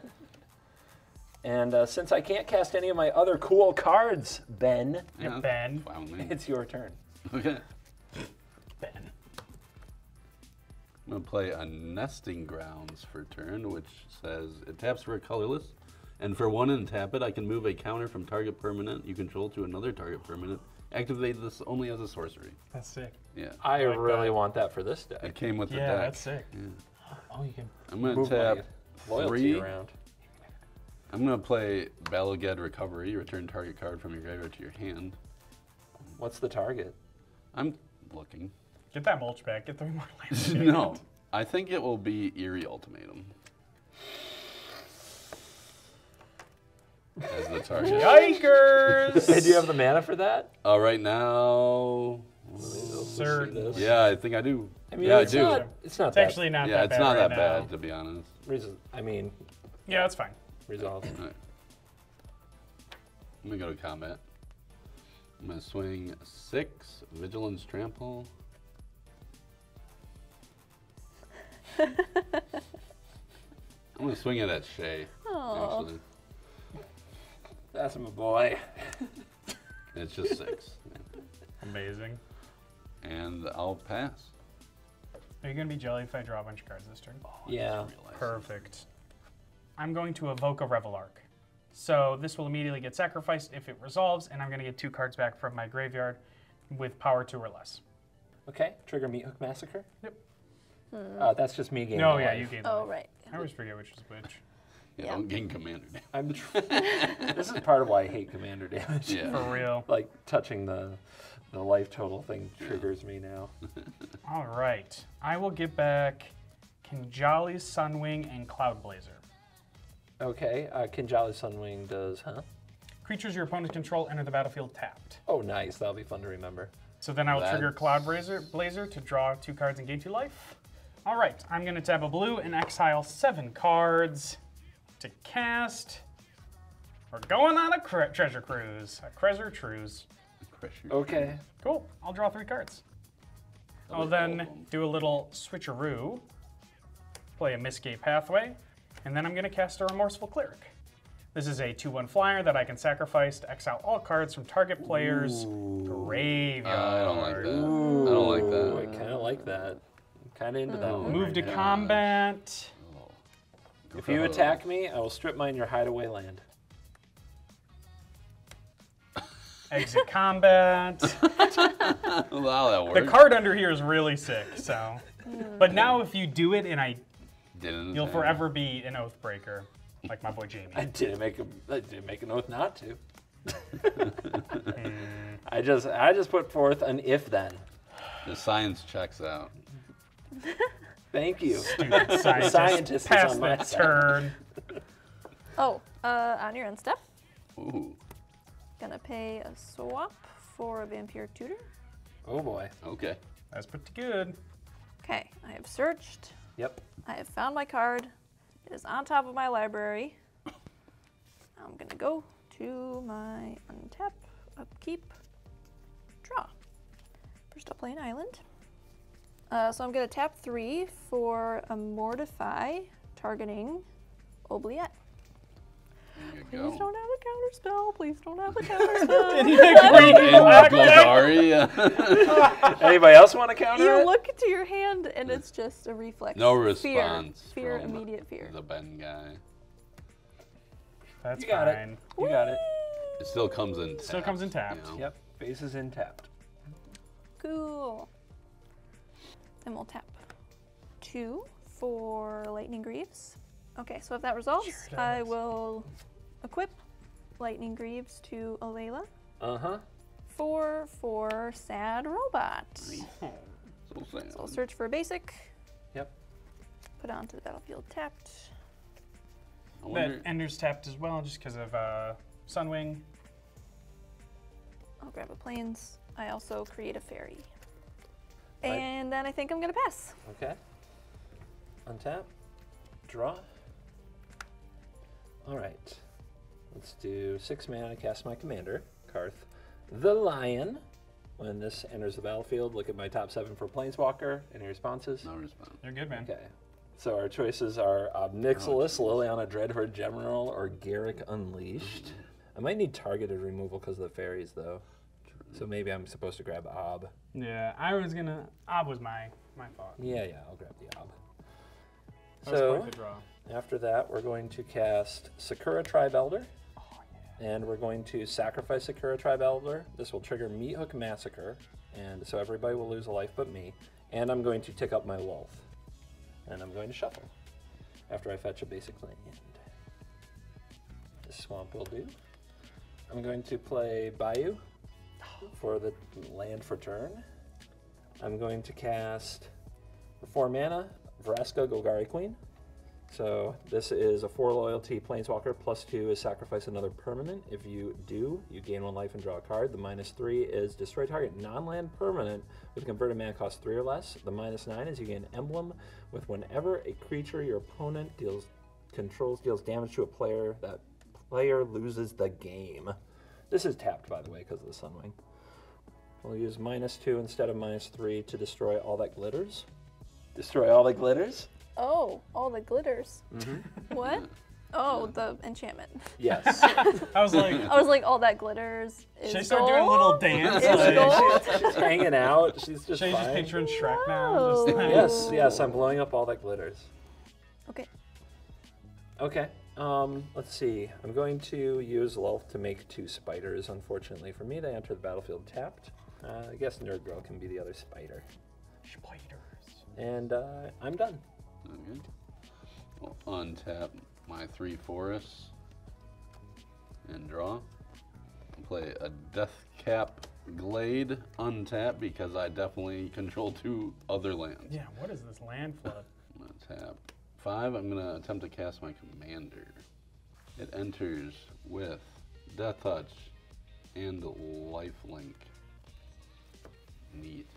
And since I can't cast any of my other cool cards, Ben, yeah, Ben, wow, it's your turn. Okay. Ben. I'm going to play a Nesting Grounds for turn, which says it taps for a colorless, and for 1 and tap it, I can move a counter from target permanent you control to another target permanent. Activate this only as a sorcery. That's sick. Yeah. I like really that. Want that for this deck. It came with the deck. Yeah, that's sick. Yeah. Oh, you can. I'm going to tap 3. Around. I'm going to play Baloged Recovery. Return target card from your graveyard to your hand. What's the target? I'm looking. Get that mulch back, get 3 more lands. No, I think it will be Eerie Ultimatum. As the target. Yikers! Hey, do you have the mana for that? Right now... Certain. Yeah, I think I do. I mean, yeah, I do. It's not bad. It's actually not that bad. Yeah, it's not that bad, to be honest. Yeah, it's fine. Resolve. All right. I'm going to go to combat. I'm going to swing 6, Vigilance Trample. I'm gonna swing it at Shay. Actually. That's my boy. It's just 6. Amazing. And I'll pass. Are you gonna be jelly if I draw a bunch of cards this turn? Oh, yeah. Perfect. I'm going to evoke a Revel Arc. So this will immediately get sacrificed if it resolves, and I'm gonna get 2 cards back from my graveyard with power 2 or less. Okay. Trigger Meat Hook Massacre. Yep. That's just me gaining. No, yeah, you gained. Oh, right. I always forget which is which. Yeah, yeah. Don't gain commander damage. This is part of why I hate commander damage. Yeah. For real. Like touching the life total thing triggers me now. All right, I will get back Kinjalli's Sunwing and Cloud Blazer. Okay, Kinjalli's Sunwing does, huh? Creatures your opponent control enter the battlefield tapped. Oh, nice. That'll be fun to remember. So then I will trigger Cloud Blazer to draw 2 cards and gain 2 life. All right, I'm gonna tap a blue and exile 7 cards to cast. We're going on a treasure cruise. A treasure cruise. Okay. Cool, I'll draw 3 cards. I'll then do a little switcheroo, play a Mistgate Pathway, and then I'm gonna cast a Remorseful Cleric. This is a 2/1 flyer that I can sacrifice to exile all cards from target player's graveyard. I don't like that. Ooh. I don't like that. I kind of like that. I'm kind of into that one. Move to combat. If you attack me, I will strip mine your hideaway land. Exit combat. Wow, that worked. The card under here is really sick, so. But now if you do it and I didn't, you'll forever be an oath breaker, like my boy Jamie. I didn't make an oath not to. I just put forth an if then. The science checks out. Thank you. Stupid scientist. Scientist passed the turn. Oh, on your end step. Ooh. Gonna pay a swap for a Vampiric Tutor. Oh boy. Okay. That's pretty good. Okay, I have searched. Yep. I have found my card. It is on top of my library. I'm gonna go to my untap, upkeep, draw. First I'll play an island. So I'm gonna tap 3 for a Mortify targeting Oubliette. Please don't have a counter spell. Please don't have a counter spell. Anybody else want to counter? You look to your hand and it's just a reflex. No response. Fear, immediate fear. The Ben guy. That's fine. You got it. It still comes in tapped. Still comes in tapped. You know? Yep. Base is in tapped. Cool. Then we'll tap 2 for Lightning Greaves. Okay, so if that resolves, sure I will equip Lightning Greaves to Alela. Uh-huh. 4 for Sad Robot. So sad. So I'll search for a basic. Yep. Put onto the battlefield tapped. That Ender's tapped as well, just because of Sunwing. I'll grab a Plains. I also create a Fairy. Right. And then I think I'm going to pass. Okay. Untap. Draw. All right, let's do 6 mana to cast my commander, Carth the Lion. When this enters the battlefield, look at my top 7 for Planeswalker. Any responses? No response. You're good, man. Okay, so our choices are Obnixilis, Liliana Dreadhorde General, or Garrick Unleashed. I might need targeted removal because of the fairies, though. True. So maybe I'm supposed to grab Ob. Yeah, I was gonna, Ob was my thought. Yeah, yeah, I'll grab the Ob. So, after that, we're going to cast Sakura Tribe Elder, and we're going to sacrifice Sakura Tribe Elder. This will trigger Meat Hook Massacre, and so everybody will lose a life but me. And I'm going to tick up my wealth, and I'm going to shuffle after I fetch a basic land. This swamp will do. I'm going to play Bayou for the land for turn. I'm going to cast for 4 mana. Vraska, Golgari Queen. So this is a 4 loyalty Planeswalker, +2 is sacrifice another permanent. If you do, you gain 1 life and draw a card. The -3 is destroy target non-land permanent with converted mana cost 3 or less. The -9 is you gain an emblem with whenever a creature your opponent controls deals damage to a player, that player loses the game. This is tapped, by the way, because of the Sunwing. We'll use -2 instead of -3 to destroy all that glitters. Destroy all the glitters? Oh, all the glitters. Mm-hmm. What? Oh, the enchantment. Yes. I was like, all that glitters is gold? She started doing a little dance. She's hanging out. She's just picturing Shrek now. Just yes, yes, I'm blowing up all that glitters. Okay. Okay, let's see. I'm going to use Lulth to make 2 spiders, unfortunately for me. They enter the battlefield tapped. I guess Nerd Girl can be the other spider. Spider. And I'm done. Okay. I'll untap my 3 forests and draw. I'll play a Deathcap Glade, untap, because I definitely control 2 other lands. Yeah, what is this land flood? I'm going to tap 5. I'm going to attempt to cast my commander. It enters with Death Touch and Lifelink. Neat.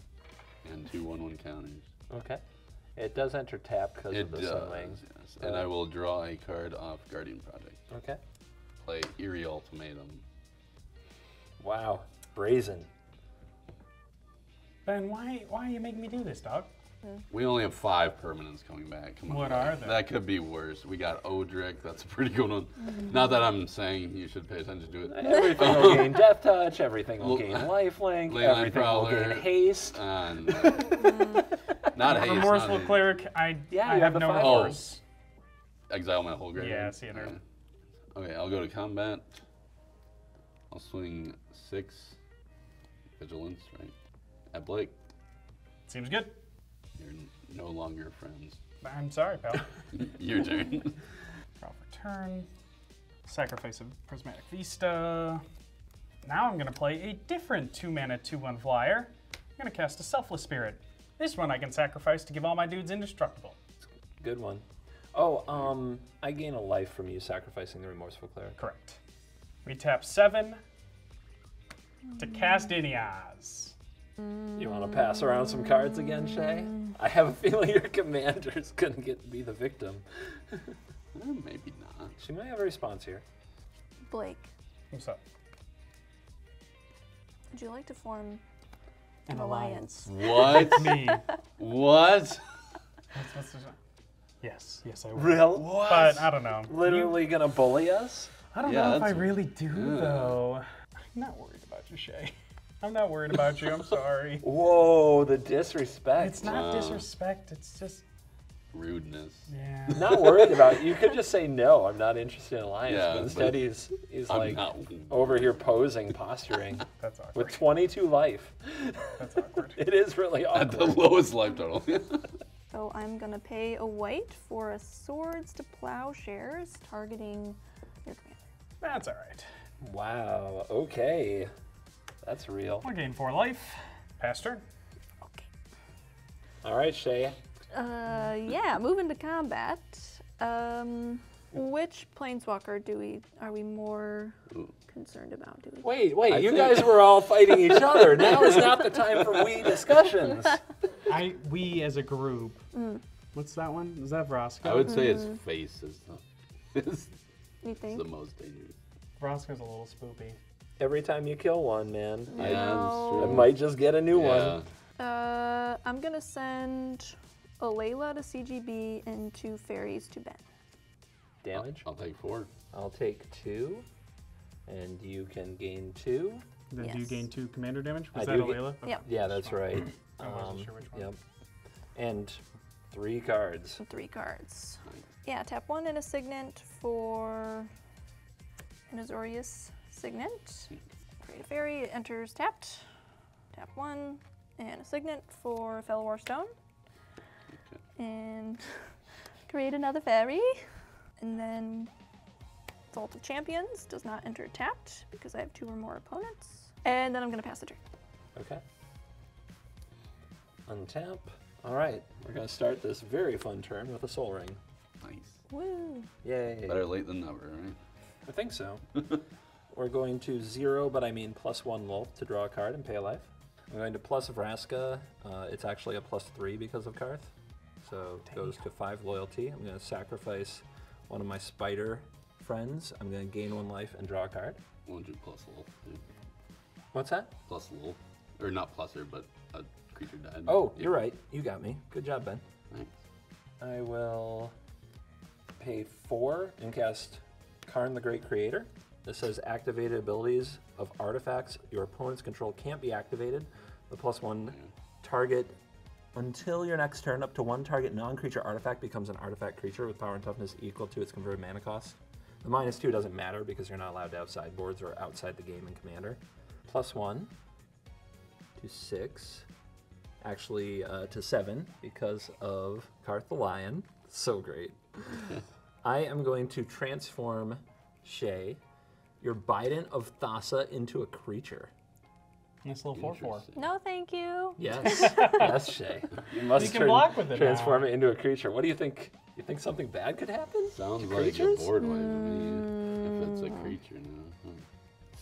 And 2/1/1 counters. Okay. It does enter tap because of the Sunwing. Yes. And I will draw a card off Guardian Project. Okay. Play Eerie Ultimatum. Wow. Brazen. Ben, why are you making me do this, dog? We only have 5 permanents coming back. What are they? That could be worse. We got Odrick. That's a pretty good one. Not that I'm saying you should pay attention to it. Everything will gain Death Touch. Everything will gain Lifelink. Everything will gain Haste. Not Haste. Remorseful Cleric. I have no remorse. Oh. Exile my whole grave. Yeah, see you there. Okay, I'll go to combat. I'll swing 6. Vigilance, right? At Blake. Seems good. You're no longer friends. I'm sorry, pal. Your turn. Proper turn. Sacrifice of Prismatic Vista. Now I'm going to play a different 2-mana 2/1 flyer. I'm going to cast a Selfless Spirit. This one I can sacrifice to give all my dudes indestructible. Good one. Oh, I gain a life from you sacrificing the Remorseful Cleric. Correct. We tap 7 to cast Inniaz. You want to pass around some cards again, Shay? I have a feeling your commander's going to be the victim. Well, maybe not. She might have a response here. Blake. What's up? Would you like to form an alliance? What? Me. What? Yes, yes, I will. Really? What? But I don't know. Literally going to bully us? I don't know if I really do, though. I'm not worried about you, Shay. I'm not worried about you, I'm sorry. Whoa, the disrespect. It's not disrespect, it's just... rudeness. Yeah. I'm not worried about you. You could just say, no, I'm not interested in alliance, but instead he's like over here posing, posturing. That's awkward. With 22 life. That's awkward. It is really awkward. At the lowest life total. So I'm gonna pay a white for a Swords to Plowshares, targeting your commander. That's all right. Wow, okay. That's real. We'll gain 4 life. Pass turn. Okay. All right, Shay. Yeah, moving to combat. Which planeswalker are we more concerned about? Wait, you guys were all fighting each other. Now is not the time for we discussions. We as a group. What's that one? Is that Vraska? I would say his face is the most dangerous. Vraska's a little spoopy. Every time you kill one, man, I might just get a new one. I'm going to send Alela to CGB and 2 fairies to Ben. Damage? I'll take 4. I'll take 2, and you can gain 2. Then do you gain 2 commander damage? Was that Alela? Okay. Yep. Yeah, that's right. I wasn't sure which one. Yep. And 3 cards. 3 cards. Yeah, tap 1 and a Signet for an Azorius. Signet, create a fairy, enters tapped, tap 1, and a Signet for Felwar Stone, and create another fairy, and then Vault of Champions does not enter tapped because I have 2 or more opponents, and then I'm going to pass the turn. Okay. Untap. All right, we're going to start this very fun turn with a Soul Ring. Nice. Woo. Yay. Better late than never, right? I think so. We're going to 0, but I mean +1 Lolth to draw a card and pay a life. I'm going to plus Vraska. It's actually a +3 because of Carth. So it goes to 5 loyalty. I'm going to sacrifice one of my spider friends. I'm going to gain 1 life and draw a card. Won't you plus Lolth, dude? What's that? Plus Lolth. Or not plus her, but a creature died. Oh, you're right. You got me. Good job, Ben. Thanks. I will pay 4 and cast Karn the Great Creator. This says activated abilities of artifacts your opponent's control can't be activated. The +1 target until your next turn up to 1 target non-creature artifact becomes an artifact creature with power and toughness equal to its converted mana cost. The -2 doesn't matter because you're not allowed to have sideboards or outside the game in Commander. +1 to 6, actually to 7 because of Carth the Lion. So great. I am going to transform Shay, your Bident of Thassa, into a creature. Nice little 4/4. No, thank you. Yes, yes, Shay. You can block with it. Transform it into a creature. What do you think? You think something bad could happen? Sounds like a board wipe to me. If it's a creature now.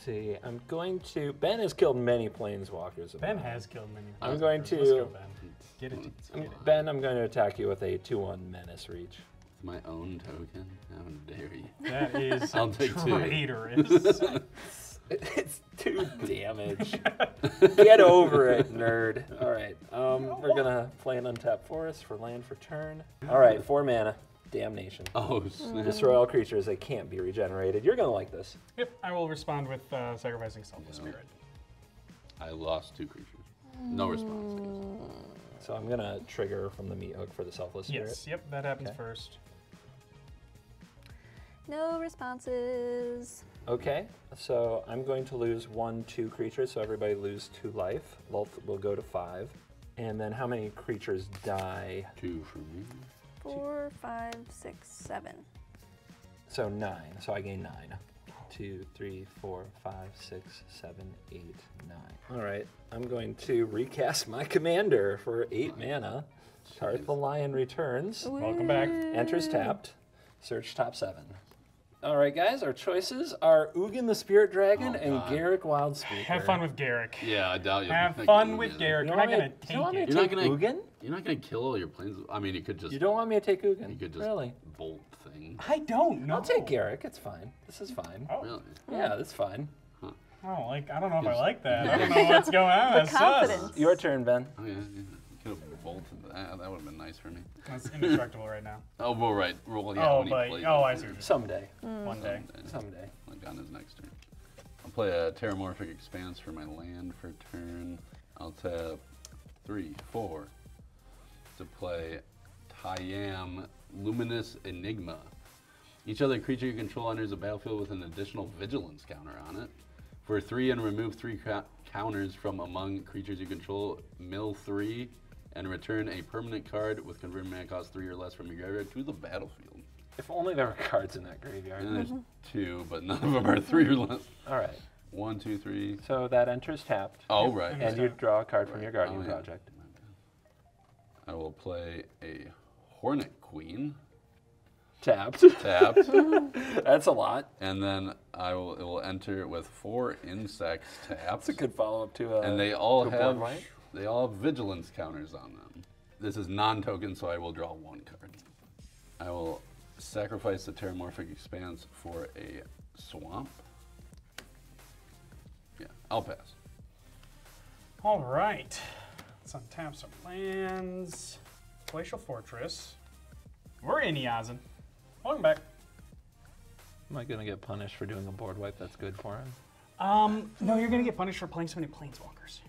See, I'm going to. Ben has killed many planeswalkers. Ben has killed many. I'm going to. Let's go, Ben. Get it. Ben, I'm going to attack you with a 2/1 menace reach. My own token? How dare you? That is I'll take traitorous. It's 2 damage. Get over it, nerd. All right, we're gonna play an untapped forest for land for turn. All right, 4 mana. Damnation. Oh, snap. Destroy all creatures that can't be regenerated. You're gonna like this. Yep, I will respond with sacrificing Selfless Spirit. I lost 2 creatures. No response. So I'm gonna trigger from the meat hook for the Selfless Spirit. Yes, yep, that happens first. No responses. Okay, so I'm going to lose 1/2 creatures, so everybody lose 2 life. Lulth will go to 5. And then how many creatures die? 2 for me. 4, 5, 6, 7. So 9, so I gain 9. 2, 3, 4, 5, 6, 7, 8, 9. All right, I'm going to recast my commander for 8 mana. Carth the Lion returns. Welcome back. Enters tapped. Search top 7. All right, guys, our choices are Ugin the Spirit Dragon and Garrick Wildspeaker. Have fun with Garrick. Yeah, I doubt you. Have fun with Garrick. You're not going to take it. You're not going to Ugin? You're not going to kill all your planes. I mean, you could just... You don't want me to take Ugin? You could just bolt thing. I don't know. I'll take Garrick. It's fine. This is fine. Oh. Really? Yeah, that's fine. Huh. Oh, like, I don't know if I like that. I don't know what's going on. That's confidence. Your turn, Ben. Oh, yeah, yeah. Could have bolted that. That would have been nice for me. That's indestructible right now. Oh, well, right. Roll, yeah, when he plays. Oh, I see. Someday. One day. Someday. Like on his next turn. I'll play a Terramorphic Expanse for my land for turn. I'll tap 3/4 to play Tayam Luminous Enigma. Each other creature you control enters the battlefield with an additional vigilance counter on it. For 3 and remove 3 counters from among creatures you control, mill 3. And return a permanent card with converted mana cost 3 or less from your graveyard to the battlefield. If only there were cards in that graveyard. And there's 2, but none of them are 3 or less. All right. 1, 2, 3. So that enters tapped. Oh, right. And you draw a card from your Guardian Project. I will play a Hornet Queen. Tapped. Tapped. That's a lot. And then I will. It will enter with 4 insects tapped. That's a good follow-up to. And they all have. They all have vigilance counters on them. This is non-token, so I will draw 1 card. I will sacrifice the Terramorphic Expanse for a swamp. Yeah, I'll pass. All right, let's untap some lands. Glacial Fortress. We're Inniazing. Welcome back. Am I gonna get punished for doing a board wipe that's good for him? No, you're gonna get punished for playing so many Planeswalkers.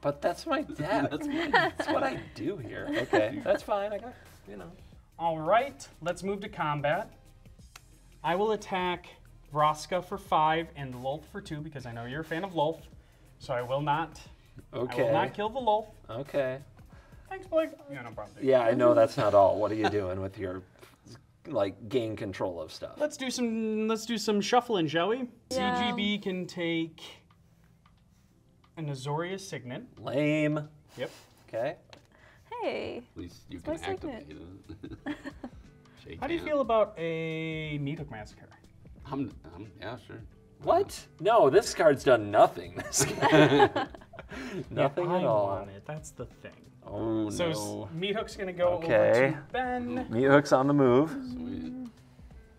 But that's my dad. That's what I do here. Okay, that's fine. I got, you know. All right, let's move to combat. I will attack Vraska for 5 and Lulth for 2 because I know you're a fan of Lulth, so I will not. Okay. I will not kill the Lulth. Okay. Thanks, Blake. Yeah, no problem. Dude. Yeah, I know that's not all. What are you doing with your like gain control of stuff? Let's do some. Let's do some shuffling, shall we? Yeah. CGB can take. An Azorius Signet. Lame. Yep. Okay. Hey. At least you can activate it. How do you feel about a Meat Hook Massacre? Yeah, sure. What? No, this card's done nothing. Nothing at all. On it. That's the thing. Oh, no. So Meat Hook's going to go over to Ben. Meat Hook's on the move. Sweet.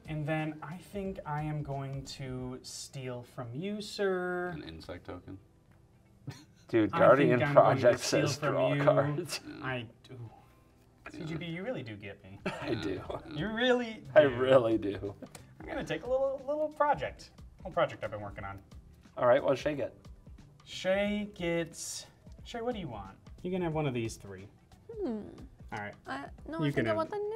And then I think I am going to steal from you, sir. An insect token. Dude, Guardian Project says draw cards. I do. CGB, you really do get me. I do. You really do. I really do. I'm going to take a little project. A little project I've been working on. All right, well, Shay gets. Shay gets... Shay, what do you want? You can have one of these 3. All right. No, I think I want the Nimble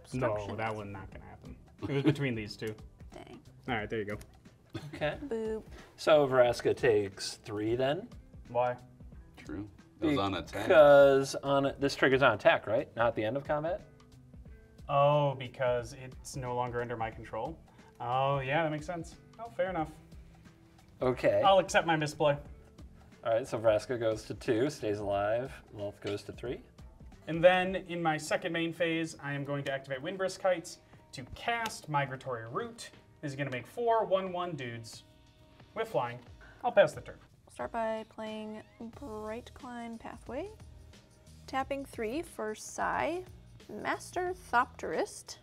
Obstruction. No, that one's not going to happen. It was between these 2. Dang. All right, there you go. Okay. Boop. So Vraska takes 3 then? Why? True. It was on attack. Because this triggers on attack, right? Not at the end of combat? Oh, because it's no longer under my control? Oh, yeah, that makes sense. Oh, fair enough. Okay. I'll accept my misplay. All right, so Vraska goes to 2, stays alive. Lulth goes to 3. And then in my second main phase, I am going to activate Windbrisk Heights to cast Migratory Root. This is going to make 4/1/1 dudes with flying. I'll pass the turn. Start by playing Bright Climb Pathway, tapping 3 for Psy, Master Thopterist,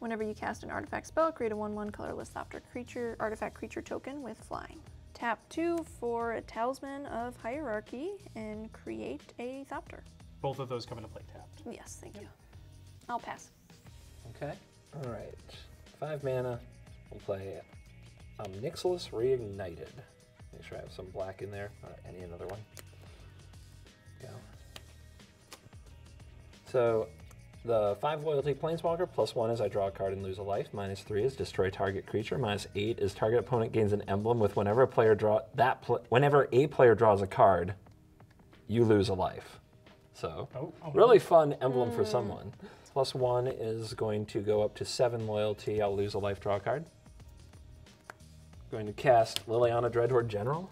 Whenever you cast an artifact spell, create a 1/1 colorless artifact creature token with flying. Tap 2 for a Talisman of Hierarchy and create a Thopter. Both of those come into play tapped. Yes, thank you. I'll pass. Okay. All right. 5 mana. We'll play Omnixilis Reignited. Make sure I have some black in there. Any another one. Go. So the 5 loyalty planeswalker, +1 is I draw a card and lose a life, -3 is destroy target creature, -8 is target opponent gains an emblem with whenever a player draws a card, you lose a life. So really fun emblem for someone. +1 is going to go up to 7 loyalty, I'll lose a life, draw a card. Going to cast Liliana Dreadhorde General.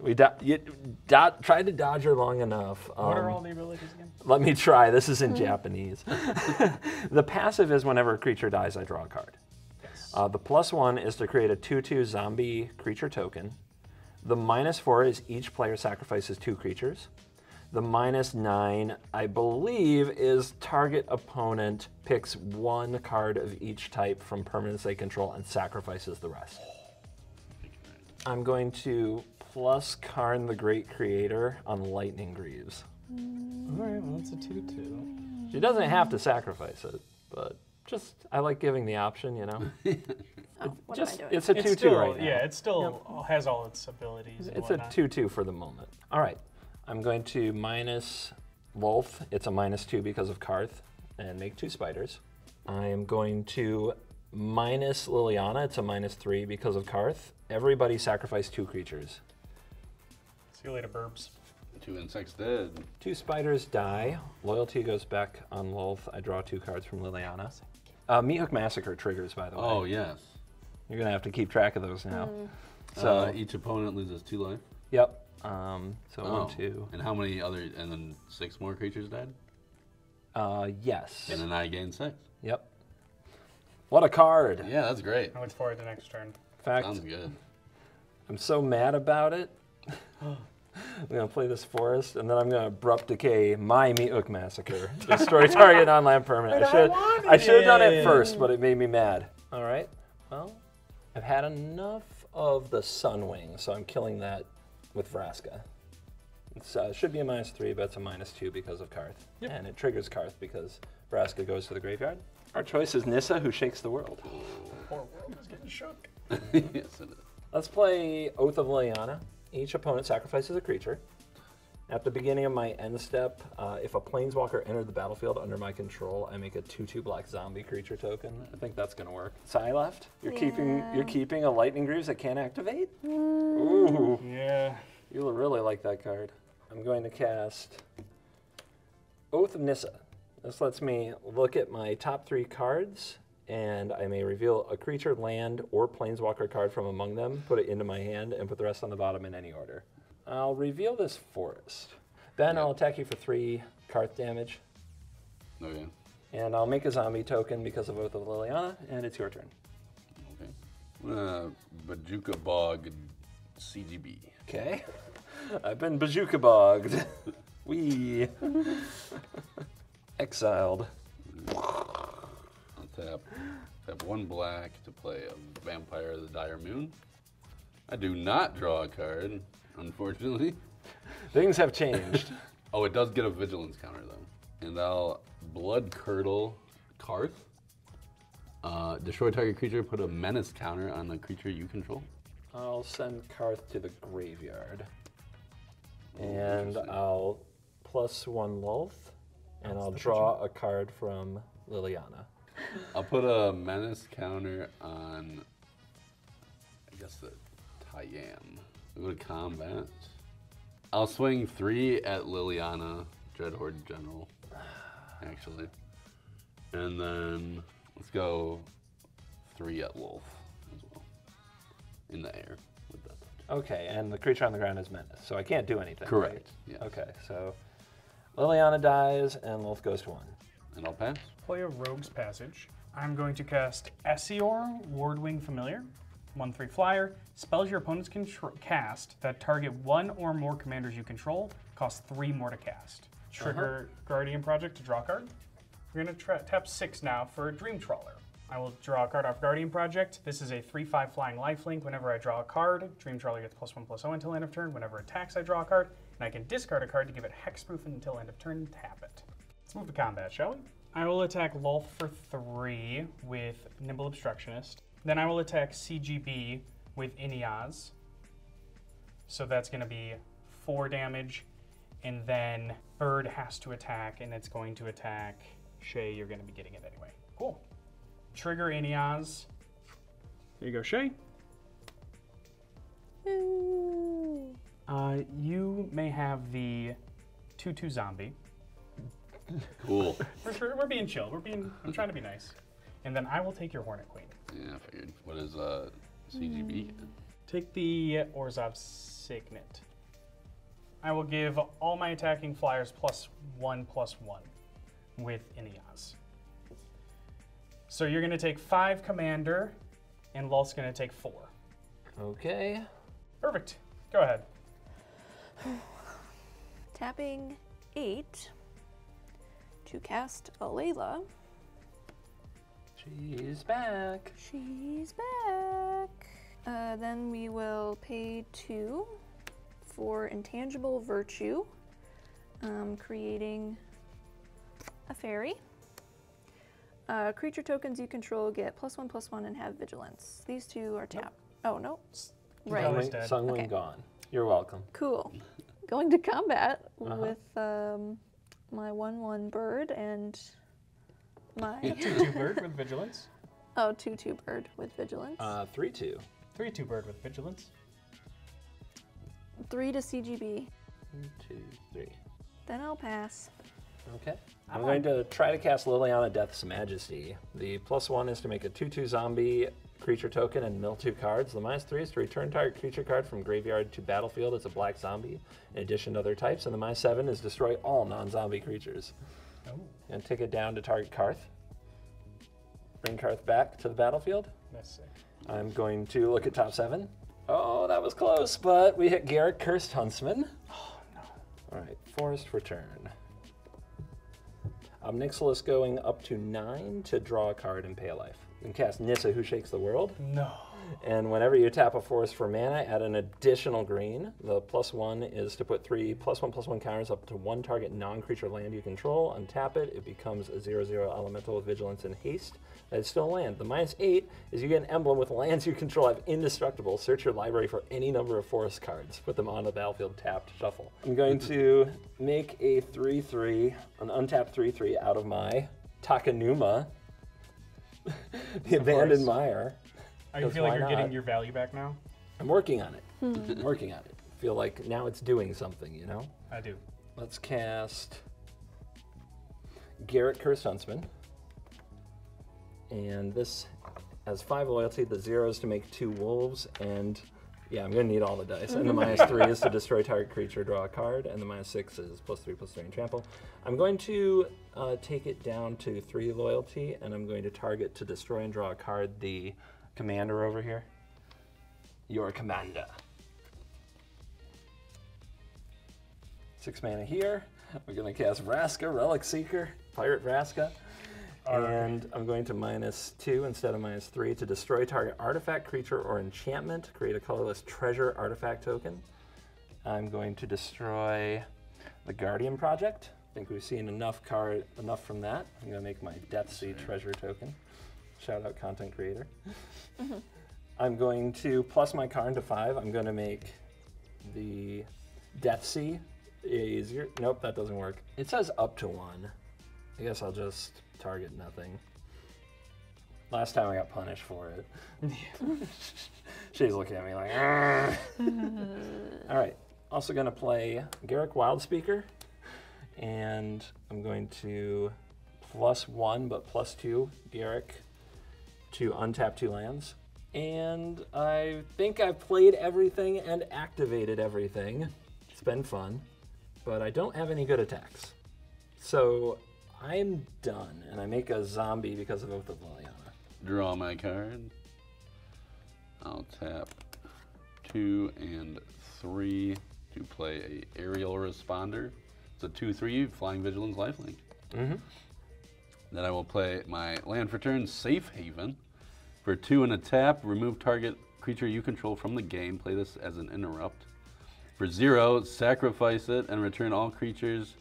We tried to dodge her long enough. What are all the abilities again? Let me try. This is in Japanese. The passive is whenever a creature dies, I draw a card. Yes. The +1 is to create a 2/2 zombie creature token. The -4 is each player sacrifices 2 creatures. The -9, I believe, is target opponent picks 1 card of each type from permanents they control and sacrifices the rest. I'm going to plus Karn the Great Creator on Lightning Greaves. All right, well, it's a 2/2. She doesn't have to sacrifice it, but just, I like giving the option, you know? It's a 2/2 right now. Yeah, it still has all its abilities. It's a 2/2 for the moment. All right, I'm going to minus Lolth. It's a -2 because of Carth, and make 2 spiders. I am going to minus Liliana. It's a -3 because of Carth. Everybody sacrifice 2 creatures. See you later, burbs. 2 insects dead. 2 spiders die. Loyalty goes back on Lolth. I draw 2 cards from Liliana. Meat Hook Massacre triggers, by the way. Oh, yes. You're going to have to keep track of those now. So each opponent loses 2 life? Yep. So 1, 2. And how many other, and then 6 more creatures died? Yes. And then I gain 6. Yep. What a card. Yeah, that's great. I look forward to the next turn. In fact, sounds good. I'm so mad about it. I'm going to play this forest, and then I'm going to abrupt decay my Meat Hook Massacre. Destroy target non-land permanent. I should have done it first, but it made me mad. All right, well, I've had enough of the Sunwing, so I'm killing that with Vraska. It should be a -3, but it's a -2 because of Karth. Yep. And it triggers Karth because Vraska goes to the graveyard. Our choice is Nissa, Who Shakes the World. Our world is getting shook. Yes, it is. Let's play Oath of Liliana. Each opponent sacrifices a creature. At the beginning of my end step, if a planeswalker entered the battlefield under my control, I make a 2/2 black zombie creature token. I think that's gonna work. Psyleft, you're keeping a Lightning Greaves that can't activate? Ooh. Yeah. You'll really like that card. I'm going to cast Oath of Nissa. This lets me look at my top 3 cards, and I may reveal a creature, land, or planeswalker card from among them, put it into my hand, and put the rest on the bottom in any order. I'll reveal this forest. Then I'll attack you for 3 Karth damage. Okay. And I'll make a zombie token because of Oath of Liliana, and it's your turn. Okay. Bajuka Bog CGB. Okay. I've been Bajuka Bogged. Wee. Exiled. Tap 1 black to play a Vampire of the Dire Moon. I do not draw a card, unfortunately. Things have changed. Oh, it does get a vigilance counter though. And I'll Blood Curdle Karth. Destroy target creature, put a menace counter on the creature you control. I'll send Karth to the graveyard. And I'll +1 Lolth, and I'll draw a card from Liliana. I'll put a menace counter on, I guess, the Tayam. We'll go to combat. I'll swing 3 at Liliana, Dreadhorde General, actually. And then let's go 3 at Wolf as well, in the air. With that. Okay, and the creature on the ground is menace, so I can't do anything. Correct, right? Yes. Okay, so Liliana dies, and Wolf goes to 1. And I'll pass. Play a Rogue's Passage. I'm going to cast Essior, Wardwing Familiar. 1/3 flyer. Spells your opponents cast that target 1 or more commanders you control. Cost 3 more to cast. Trigger Guardian Project to draw a card. We're going to tap 6 now for Dream Trawler. I will draw a card off Guardian Project. This is a 3/5 flying lifelink. Whenever I draw a card, Dream Trawler gets +1/+0 until end of turn. Whenever it attacks, I draw a card, and I can discard a card to give it hexproof until end of turn and tap it. Let's move to combat, shall we? I will attack Lolth for 3 with Nimble Obstructionist. Then I will attack CGB with Inniaz. So that's going to be 4 damage. And then Bird has to attack, and it's going to attack Shay. You're going to be getting it anyway. Cool. Trigger Inniaz. There you go, Shay. You may have the 2/2 zombie. Cool. we're being chill. I'm trying to be nice. And then I will take your Hornet Queen. Yeah, I figured. What is CGB? Take the Orzhov Signet. I will give all my attacking flyers +1/+1 with Inniaz. So you're going to take 5 Commander, and Lolth's going to take 4. Okay. Perfect. Go ahead. Tapping 8 to cast Alela. She's back. She's back. Then we will pay 2 for Intangible Virtue, creating a fairy. Creature tokens you control get +1/+1 and have vigilance. These 2 are tapped. Nope. Oh, no. Right. Sunwing gone. You're welcome. Cool. Going to combat with my 1/1 bird and my 2/2 bird with vigilance. Oh, 2/2 bird with vigilance. 3/2. 3/2 bird with vigilance. 3 to CGB. 1, 2, 3. Then I'll pass. Okay. I'm going to try to cast Liliana Death's Majesty. The +1 is to make a 2/2 zombie creature token and mill 2 cards. The -3 is to return target creature card from graveyard to battlefield. It's a black zombie, in addition to other types. And the -7 is destroy all non-zombie creatures. Oh. And take it down to target Carth. Bring Carth back to the battlefield. That's sick. I'm going to look at top 7. Oh, that was close, but we hit Garruk, Cursed Huntsman. Oh, no. All right, Forest Return. Obnixilus going up to 9 to draw a card and pay a life. And cast Nissa, Who Shakes the World. No. And whenever you tap a forest for mana, add an additional green. The +1 is to put 3 +1/+1 counters up to 1 target non-creature land you control. Untap it. It becomes a 0/0 elemental with vigilance and haste. That is still a land. The -8 is you get an emblem with lands you control have indestructible. Search your library for any number of forest cards. Put them on the battlefield, tapped, shuffle. I'm going to make a 3/3, an untapped 3/3 out of my Takanuma. The Abandoned Mire. I feel like you're getting your value back now. I'm working on it. I'm working on it. I feel like now it's doing something, you know? I do. Let's cast Garruk, Cursed Huntsman. And this has 5 loyalty. The 0 is to make 2 wolves. And yeah, I'm going to need all the dice. And the -3 is to destroy target creature, draw a card. And the -6 is +3/+3 and trample. I'm going to take it down to 3 loyalty. And I'm going to target to destroy and draw a card the commander over here. Your commander. 6 mana here. We're going to cast Vraska, Relic Seeker, Pirate Vraska. And I'm going to -2 instead of -3 to destroy target artifact, creature, or enchantment. Create a colorless treasure artifact token. I'm going to destroy the Guardian Project. I think we've seen enough from that. I'm going to make my Deathsea treasure token. Shout out content creator. I'm going to plus my card to 5. I'm going to make the Deathsea easier. Nope, that doesn't work. It says up to 1. I guess I'll just target nothing. Last time I got punished for it. She's looking at me like, all right. Also going to play Garruk, Wildspeaker, and I'm going to +1 but +2 Garruk to untap 2 lands. And I think I played everything and activated everything. It's been fun, but I don't have any good attacks. So I'm done, and I make a zombie because of Oath of Liliana. Draw my card. I'll tap 2 and 3 to play a Aerial Responder. It's a 2/3 flying vigilance lifelink. Mm-hmm. Then I will play my land for turn, Safe Haven. For 2 and a tap, remove target creature you control from the game. Play this as an interrupt. For 0, sacrifice it and return all creatures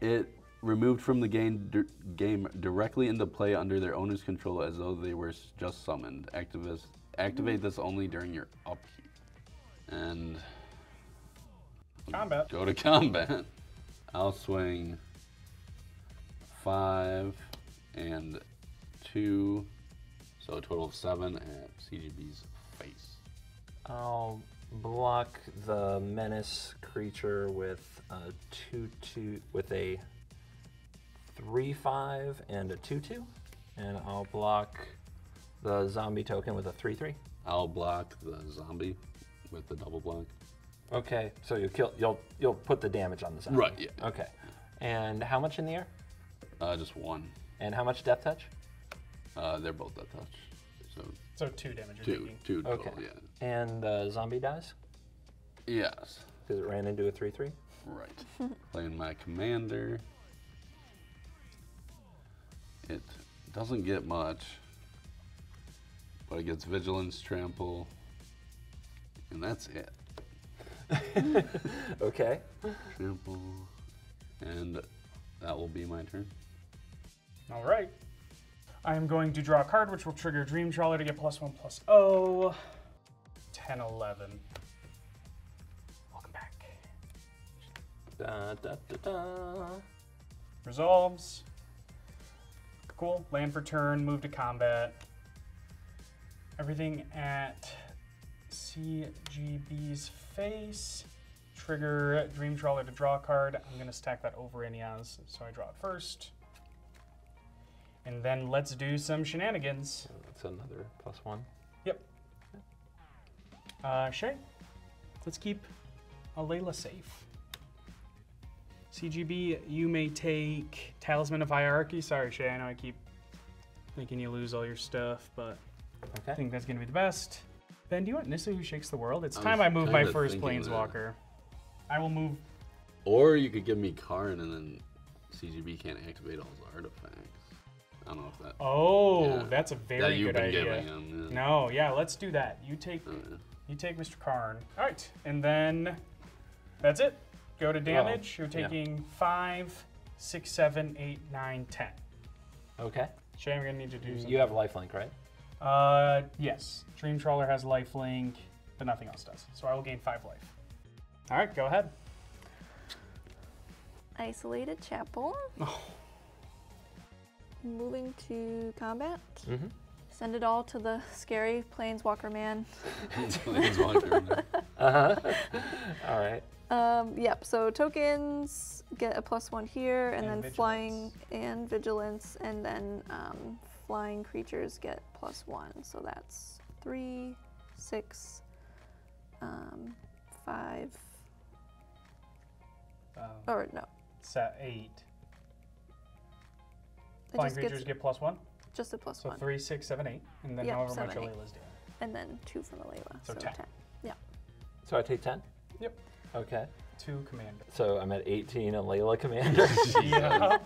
it removed from the game directly into play under their owner's control as though they were just summoned. Activate this only during your upkeep. And combat. Go to combat. I'll swing 5 and 2, so a total of 7 at CGB's face. I'll block the menace creature with a 2/2 with a 3/5 and a 2/2, and I'll block the zombie token with a 3/3. I'll block the zombie with the double block. Okay, so you'll put the damage on the zombie. Right. Yeah. Okay, and how much in the air? Just 1. And how much death touch? They're both death touch. So 2 damage. Two total, okay. Yeah. And the zombie dies? Yes. Because it ran into a 3/3? Right. Playing my commander. It doesn't get much, but it gets vigilance, trample, and that's it. Okay. Trample, and that will be my turn. All right. I am going to draw a card, which will trigger Dream Trawler to get +1/+0. 10, 11. Welcome back. Da, da, da, da. Resolves. Cool. Land for turn, move to combat. Everything at CGB's face. Trigger Dream Trawler to draw a card. I'm going to stack that over Inniaz, so I draw it first. And then let's do some shenanigans. That's another +1. Yep. Shay, let's keep Alela safe. CGB, you may take Talisman of Hierarchy. Sorry, Shay, I know I keep thinking you lose all your stuff, but okay. I think that's going to be the best. Ben, do you want Nissa Who Shakes the World? It's time I move my first Planeswalker. I will move. Or you could give me Karn and then CGB can't activate all his artifacts. I don't know if that. Oh, yeah. That's a very good idea. Him, yeah. No, yeah, let's do that. You take Mr. Karn. All right, and then that's it. Go to damage. You're taking 5, 6, 7, 8, 9, 10. Okay. Shane, we're gonna need to do something. You have lifelink, right? Yes. Dream Trawler has lifelink, but nothing else does. So I will gain 5 life. All right, go ahead. Isolated Chapel. Oh. Moving to combat. Mm-hmm. Send it all to the scary Planeswalker man. Planeswalker. All right. Yep. So tokens get a +1 here, and then vigilance. Flying and vigilance, and then flying creatures get +1. So that's 3, 6, 5. Or no. 8. Flying creatures get +1? Just a +1. So 3, 6, 7, 8. And then however much Alela's doing. And then 2 from Alela. So 10. Yeah. So I take 10? Yep. Okay. 2 commander. So I'm at 18 Alela commander. Yeah.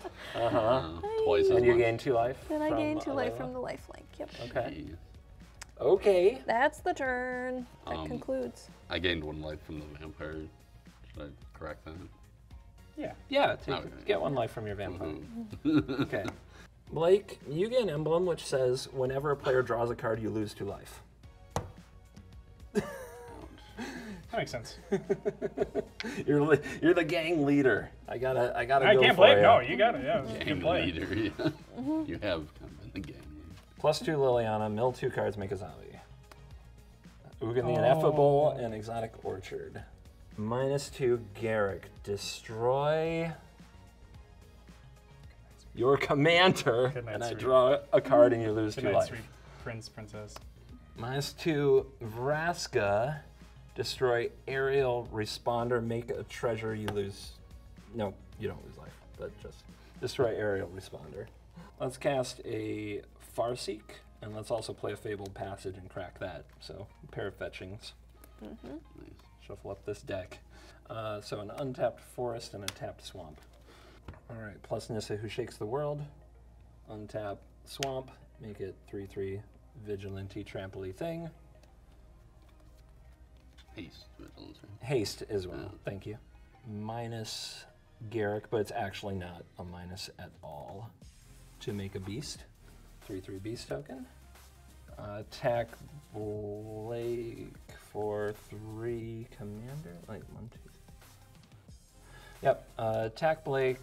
Twice as much. And you gain 2 life? Then I gain 2 life from the lifelink. Yep. Okay. Okay. That's the turn. That concludes. I gained 1 life from the vampire. Should I correct that? Yeah. Yeah, get 1 life from your vampire. Mm-hmm. Okay. Blake, you get an emblem which says, whenever a player draws a card, you lose 2 life. That makes sense. You're the gang leader. I gotta go for it. I can't play. No, you got it. Yeah, gang leader. Yeah. Mm-hmm. You have kind of been the gang leader. +2 Liliana, mill 2 cards, make a zombie. Ugani Ineffable and Exotic Orchard. -2 Garrick, destroy your commander, and I draw a card and you lose 2 life. Sweet. Princess. -2 Vraska, destroy Aerial Responder, make a treasure, you lose, no, you don't lose life, but just destroy Aerial Responder. Let's cast a Farseek, and let's also play a Fabled Passage and crack that, so a pair of fetchings. Mm-hmm. Nice. Shuffle up this deck. So an untapped forest and a tapped swamp. All right, plus Nissa Who Shakes the World. untap swamp, make it 3/3 vigilante trampley thing. Haste. Haste as well, thank you. Minus Garrick, but it's actually not a minus at all to make a beast. 3/3 beast token. Attack Blake for 3 commander, like 1, 2, 3. Yep, attack Blake.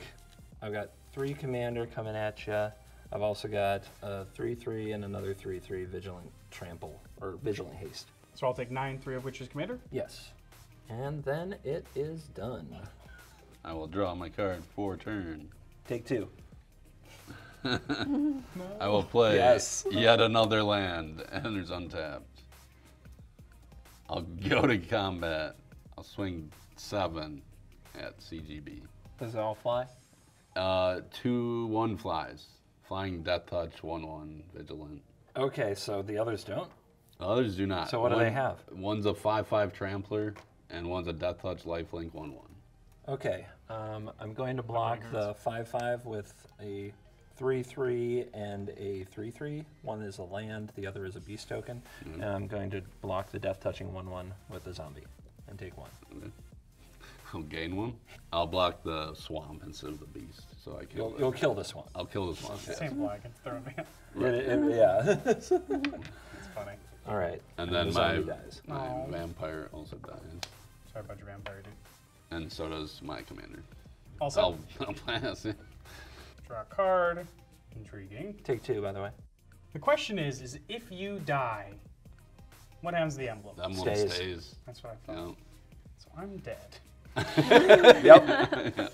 I've got 3 commander coming at you. I've also got a 3/3 and another 3/3 vigilant trample, or vigilant haste. So I'll take 9, 3 of which is commander? Yes. And then it is done. I will draw my card for turn. Take 2. No. I will play yet another land. And it's untapped. I'll go to combat. I'll swing 7 at CGB. Does it all fly? 2/1 flies. Flying Death Touch, 1/1 vigilant. Okay, so the others don't? The others do not. So what do they have? One's a 5/5 trampler, and one's a Death Touch lifelink 1/1. Okay, I'm going to block the 5/5 with a 3/3 and a 3/3. One is a land, the other is a beast token. Mm-hmm. And I'm going to block the Death Touching 1/1 with a zombie and take 1. Okay. I'll gain 1. I'll block the swamp instead of the beast, so I kill. You'll kill this one. I'll kill this one. Yes. Same block and throw me. Right. Yeah, it's funny. All right. And then my vampire also dies. Sorry about your vampire, dude. And so does my commander. Also. I'll pass it. Draw a card. Intriguing. Take 2, by the way. The question is if you die, what happens to the emblem? The emblem stays. That's what I thought. Yep. So I'm dead. Yep.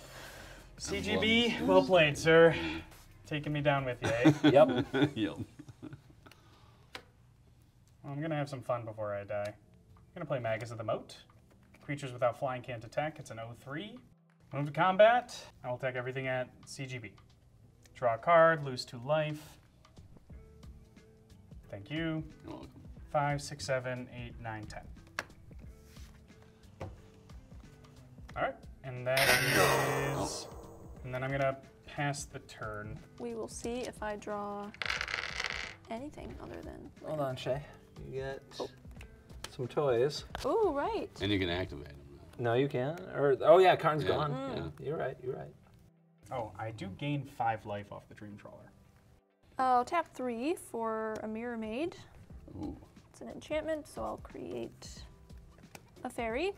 CGB, well played, sir. Taking me down with you, eh? Yep. I'm going to have some fun before I die. I'm going to play Magus of the Moat. Creatures without flying can't attack. It's an 0/3. Move to combat. I will attack everything at CGB. Draw a card, lose 2 life. Thank you. You're welcome. 5, 6, 7, 8, 9, 10. All right, and that is, and then I'm gonna pass the turn. We will see if I draw anything other than. Hold on, Shay. You get some toys. Oh, right. And you can activate them. No, you can't. Or Karn's gone. Mm. Yeah. You're right. You're right. Oh, I do gain 5 life off the Dream Trawler. I'll tap 3 for a Mirror Maid. Ooh. It's an enchantment, so I'll create a fairy.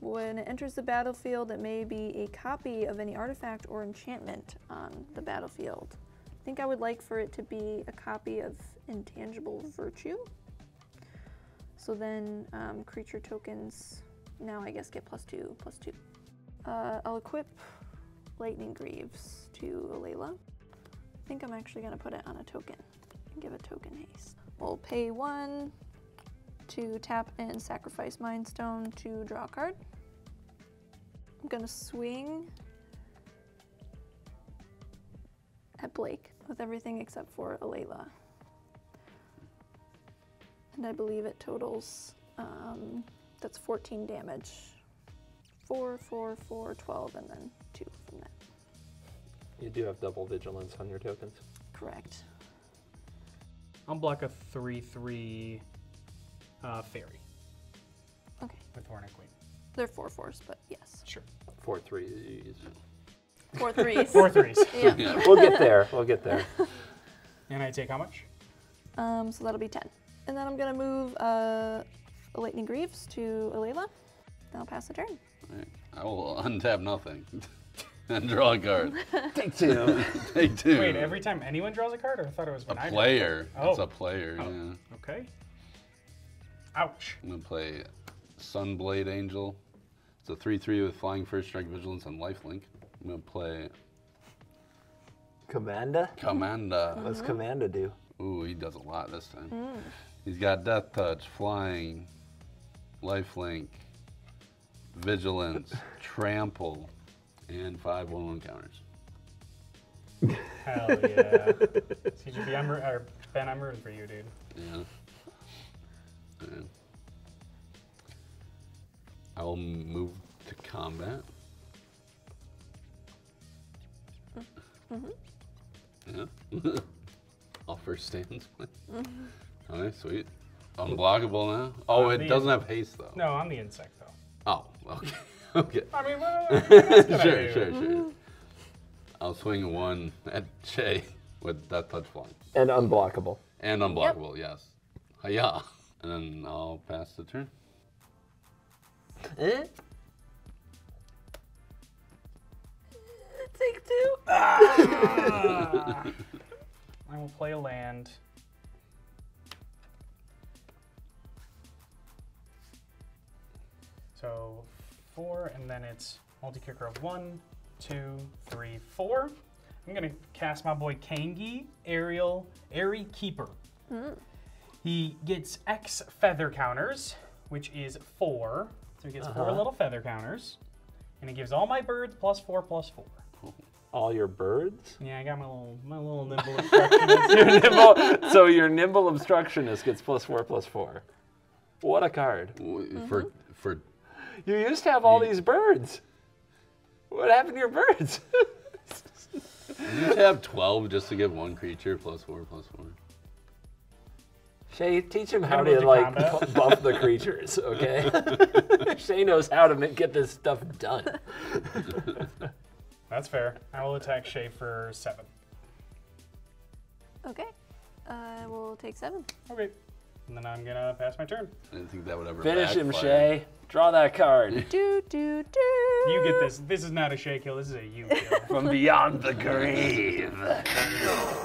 When it enters the battlefield, it may be a copy of any artifact or enchantment on the battlefield. I think I would like for it to be a copy of Intangible Virtue. So then creature tokens now I guess get +2/+2. I'll equip Lightning Greaves to Alela. I think I'm actually going to put it on a token and give it token haste. We'll pay 1. To tap and sacrifice Mind Stone to draw a card. I'm gonna swing at Blake with everything except for Alela. And I believe it totals, that's 14 damage. 4, 4, 4, 12, and then 2 from that. You do have double vigilance on your tokens. Correct. I'll block a 3/3. Fairy. Okay. With Hornet Queen. They're 4/4s, but yes. Sure. 4/3s. 4/3s. 4/3s. Yeah. Yeah. We'll get there. We'll get there. And I take how much? So that'll be 10. And then I'm gonna move Lightning Greaves to Alela. Then I'll pass the turn. All right. I will untap nothing and draw a card. Take 2. Take 2. Wait, every time anyone draws a card, or I thought it was when I did? A player. Oh. It's a player. Oh. Yeah. Okay. Ouch. I'm going to play Sunblade Angel. It's a 3/3 with Flying, First Strike, Vigilance, and Lifelink. I'm going to play... Commander? Commander. What's Commander do? Ooh, he does a lot this time. Mm. He's got Death Touch, Flying, Lifelink, Vigilance, Trample, and 5 1/1 counters. Hell yeah. CGB, Ben, I'm rooting for you, dude. Yeah. I'll move to combat. Mm-hmm. Yeah. I'll first stand. Mm-hmm. All right, sweet. Unblockable now? Oh, it doesn't have haste, though. No, I'm the insect, though. Oh, okay. Okay. I mean, what Sure. I'll swing one at Shay with that touch flying. And unblockable. And unblockable, yep. Yes. Hiya. And then I'll pass the turn. Take two. Ah! I will play a land. So 4, and then it's multi-kicker of 1, 2, 3, 4. I'm gonna cast my boy Kangi, Airy Keeper. Mm. He gets X feather counters, which is 4. So he gets 4 little feather counters, and it gives all my birds +4/+4. All your birds? Yeah, I got my little nimble obstructionist. So your nimble obstructionist gets +4/+4. What a card! For you used to have all these birds. What happened to your birds? You used to have 12 just to get one creature +4/+4. Shay, teach him how to like buff the creatures, okay? Shay knows how to get this stuff done. That's fair. I will attack Shay for 7. Okay, I will take 7. Okay, and then I'm gonna pass my turn. I didn't think that would ever finish him, Shay. Draw that card. Do do do. You get this. This is not a Shay kill. This is a you kill. From beyond the grave.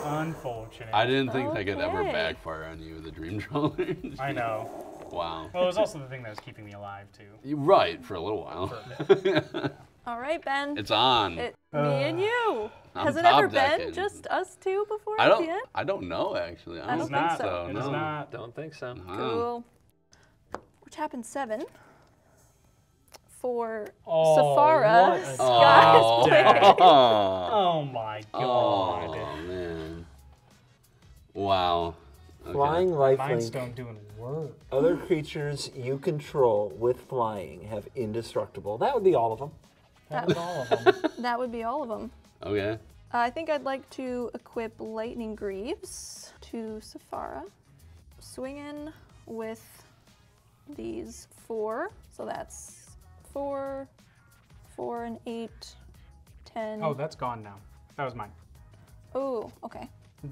Unfortunate. I didn't think that could ever backfire on you, the Dream Trawler. I know. Wow. Well, it was also the thing that was keeping me alive too. Right, for a little while. For a bit. Yeah. All right, Ben. It's on. Me and you. Has it ever been just us two before at the end? I don't know, actually. I don't think so. It's not. Don't think so. Cool. Which happened 7 for Safara. Oh my God. Oh, man. Wow. Okay. Flying lifelink. Mind Stone doing work. Other creatures you control with flying have indestructible. That would be all of them. That would be all of them. Okay. I think I'd like to equip Lightning Greaves to Safara. Swing in with these 4. So that's 4, 4, and 8, 10. Oh, that's gone now. That was mine. Oh, okay.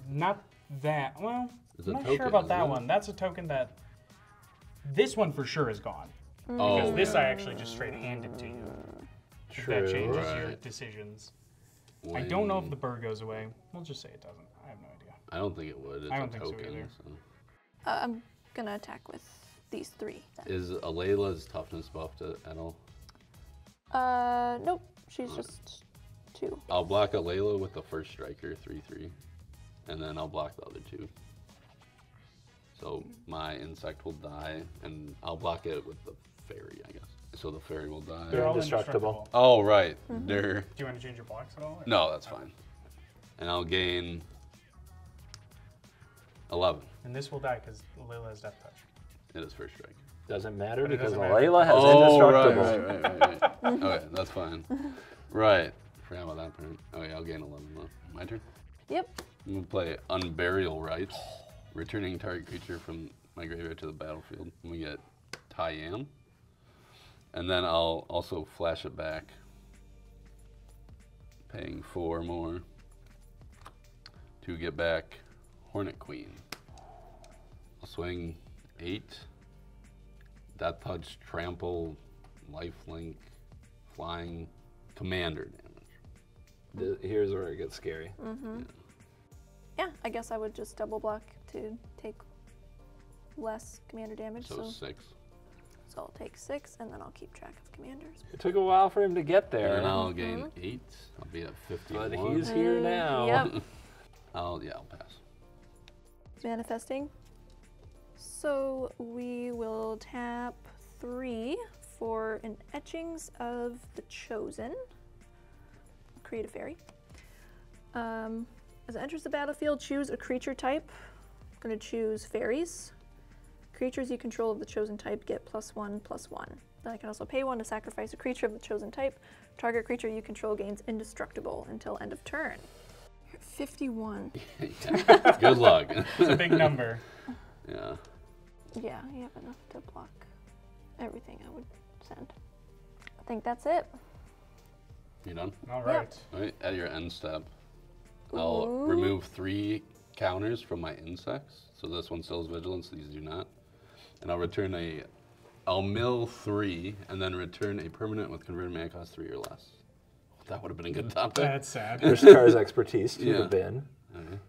Not that. Well, I'm not sure about that one. That's a token that. This one for sure is gone. Mm. Oh. Because this I actually just straight handed to you. True, that changes your decisions. When... I don't know if the bird goes away. We'll just say it doesn't. I have no idea. I don't think it would. It's a token, so either. So. I'm going to attack with these 3. Then. Is Alela's toughness buffed at all? Nope. She's just 2. I'll block Alela with the first striker, 3/3. And then I'll block the other 2. So my insect will die, and I'll block it with the fairy, I guess. So the fairy will die. They're all indestructible. Oh, right. Mm-hmm. Do you want to change your blocks at all? Or? No, that's fine. And I'll gain 11. And this will die because Alela has death touch. It is first strike. Doesn't matter because Alela has indestructible. Right. Okay, that's fine. Right. Forgot about that part. Okay, I'll gain 11 left. My turn? Yep. I'm going to play Unburial Rites. Returning target creature from my graveyard to the battlefield. And we get Tyam. And then I'll also flash it back, paying 4 more to get back Hornet Queen. I'll swing 8, Death Touch, Trample, Lifelink, Flying, Commander damage. Here's where it gets scary. Mm-hmm. Yeah, I guess I would just double block to take less Commander damage. So 6. So I'll take 6, and then I'll keep track of commanders. It took a while for him to get there. And I'll gain 8. I'll be at 51. But he's here now. Yep. I'll pass. Manifesting. So we will tap 3 for an Etchings of the Chosen. Create a fairy. As it enters the battlefield, choose a creature type. I'm going to choose fairies. Creatures you control of the chosen type get +1/+1. Then I can also pay 1 to sacrifice a creature of the chosen type. Target creature you control gains indestructible until end of turn. 51. Good luck. It's a big number. Yeah. Yeah, you have enough to block everything I would send. I think that's it. You done? All right. Yep. All right. At your end step, I'll remove 3 counters from my insects. So this one still has vigilance, these do not. And I'll return a, I'll mill 3 and then return a permanent with converted mana cost 3 or less. That would have been a good topic. That's sad. Ishtar's expertise to the bin. Right.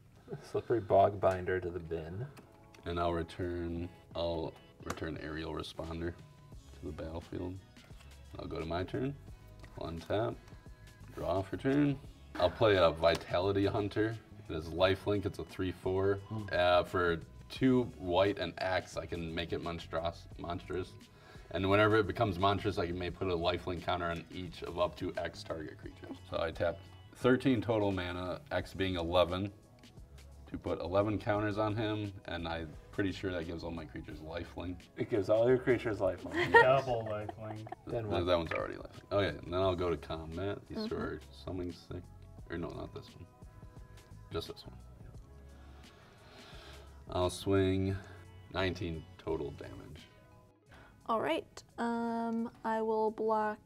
Slippery bog binder to the bin. And I'll return Aerial Responder to the battlefield. I'll go to my turn. I'll untap. Draw for turn. I'll play a Vitality Hunter. It is lifelink, it's a 3/4. For 2 white and axe, I can make it monstrous. And whenever it becomes monstrous, I may put a lifelink counter on each of up to X target creatures. So I tapped 13 total mana, X being 11, to put 11 counters on him, and I'm pretty sure that gives all my creatures lifelink. It gives all your creatures lifelink. Double lifelink. Then what? That one's already lifelink. Okay, and then I'll go to combat. These two are summoning sick. Or no, not this one. Just this one. I'll swing 19 total damage. All right, I will block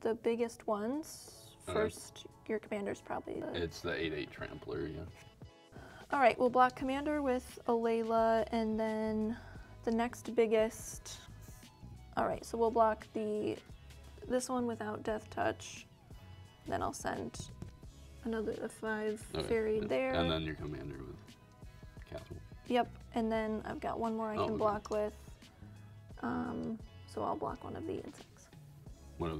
the biggest ones first. Okay. Your commander's probably the... It's the 8/8 Trampler, yeah. All right, we'll block commander with Alela, and then the next biggest. All right, so we'll block this one without Death Touch. Then I'll send another 5 fairy there. And then your commander with Kathril. Yep, and then I've got one more I can block with. So I'll block one of the insects. Which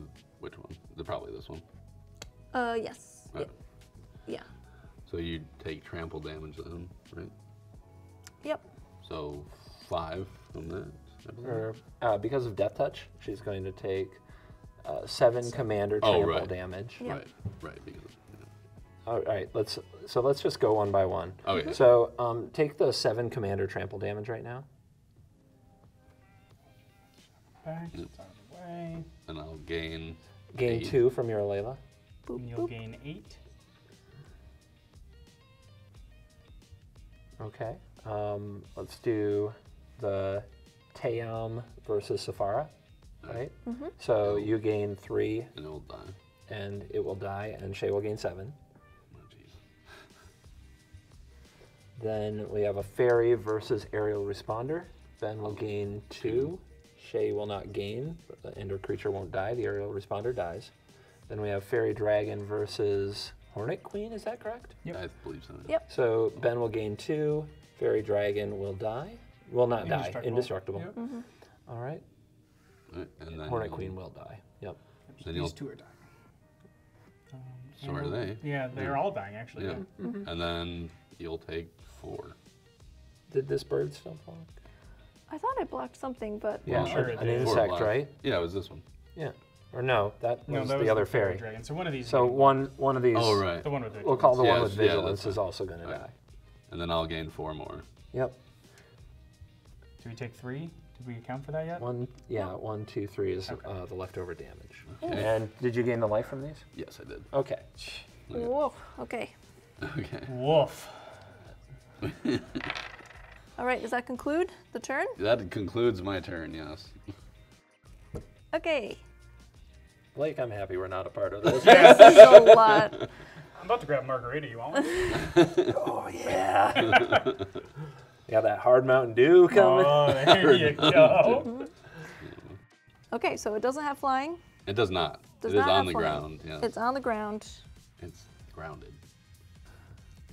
one? Probably this one. Yes. Right. Yeah. So you take trample damage then, right? Yep. So 5 from that. Because of Death Touch, she's going to take 7 commander trample damage. Yep. Right. Because of, all right. Let's just go one by one. Okay. So take the 7 commander trample damage right now. Away. And I'll gain 8. 2 from your Alela. And you'll gain 8. Okay. Let's do the Tayam versus Safara. Right? So you gain 3. And it will die. And Shay will gain 7. Oh, geez. Then we have a Fairy versus Aerial Responder. Ben will gain 2. Shay will not gain, but the ender creature won't die. The Aerial Responder dies. Then we have Fairy Dragon versus Hornet Queen, is that correct? Yep. I believe so. Yep. So Ben will gain 2, Fairy Dragon will die. Will not die, indestructible. Yep. All right. And then Hornet Queen will die. Yep. So these 2 are dying. So are they? Yeah, they're all dying actually. Yeah. And then you'll take 4. Did this bird still fall? I thought I blocked something, but... Yeah, an insect, right? Yeah, it was this one. Yeah. Or no, that was the other fairy. Dragon. So one of these... So one of these... Oh, right. The one with vigilance. We'll call the one with vigilance is also going to die. And then I'll gain 4 more. Yep. Do we take 3? Did we account for that yet? 1, 2, 3 is the leftover damage. Okay. And did you gain the life from these? Yes, I did. Okay. Woof. Okay. Okay. Woof. All right, does that conclude the turn? That concludes my turn, yes. Okay. Blake, I'm happy we're not a part of this. This is a lot. I'm about to grab margarita, you want one? Oh, yeah. Yeah, that hard Mountain Dew coming. Oh, there you go. Okay, so it doesn't have flying. It does not. It is on the ground, yes. It's on the ground. It's grounded.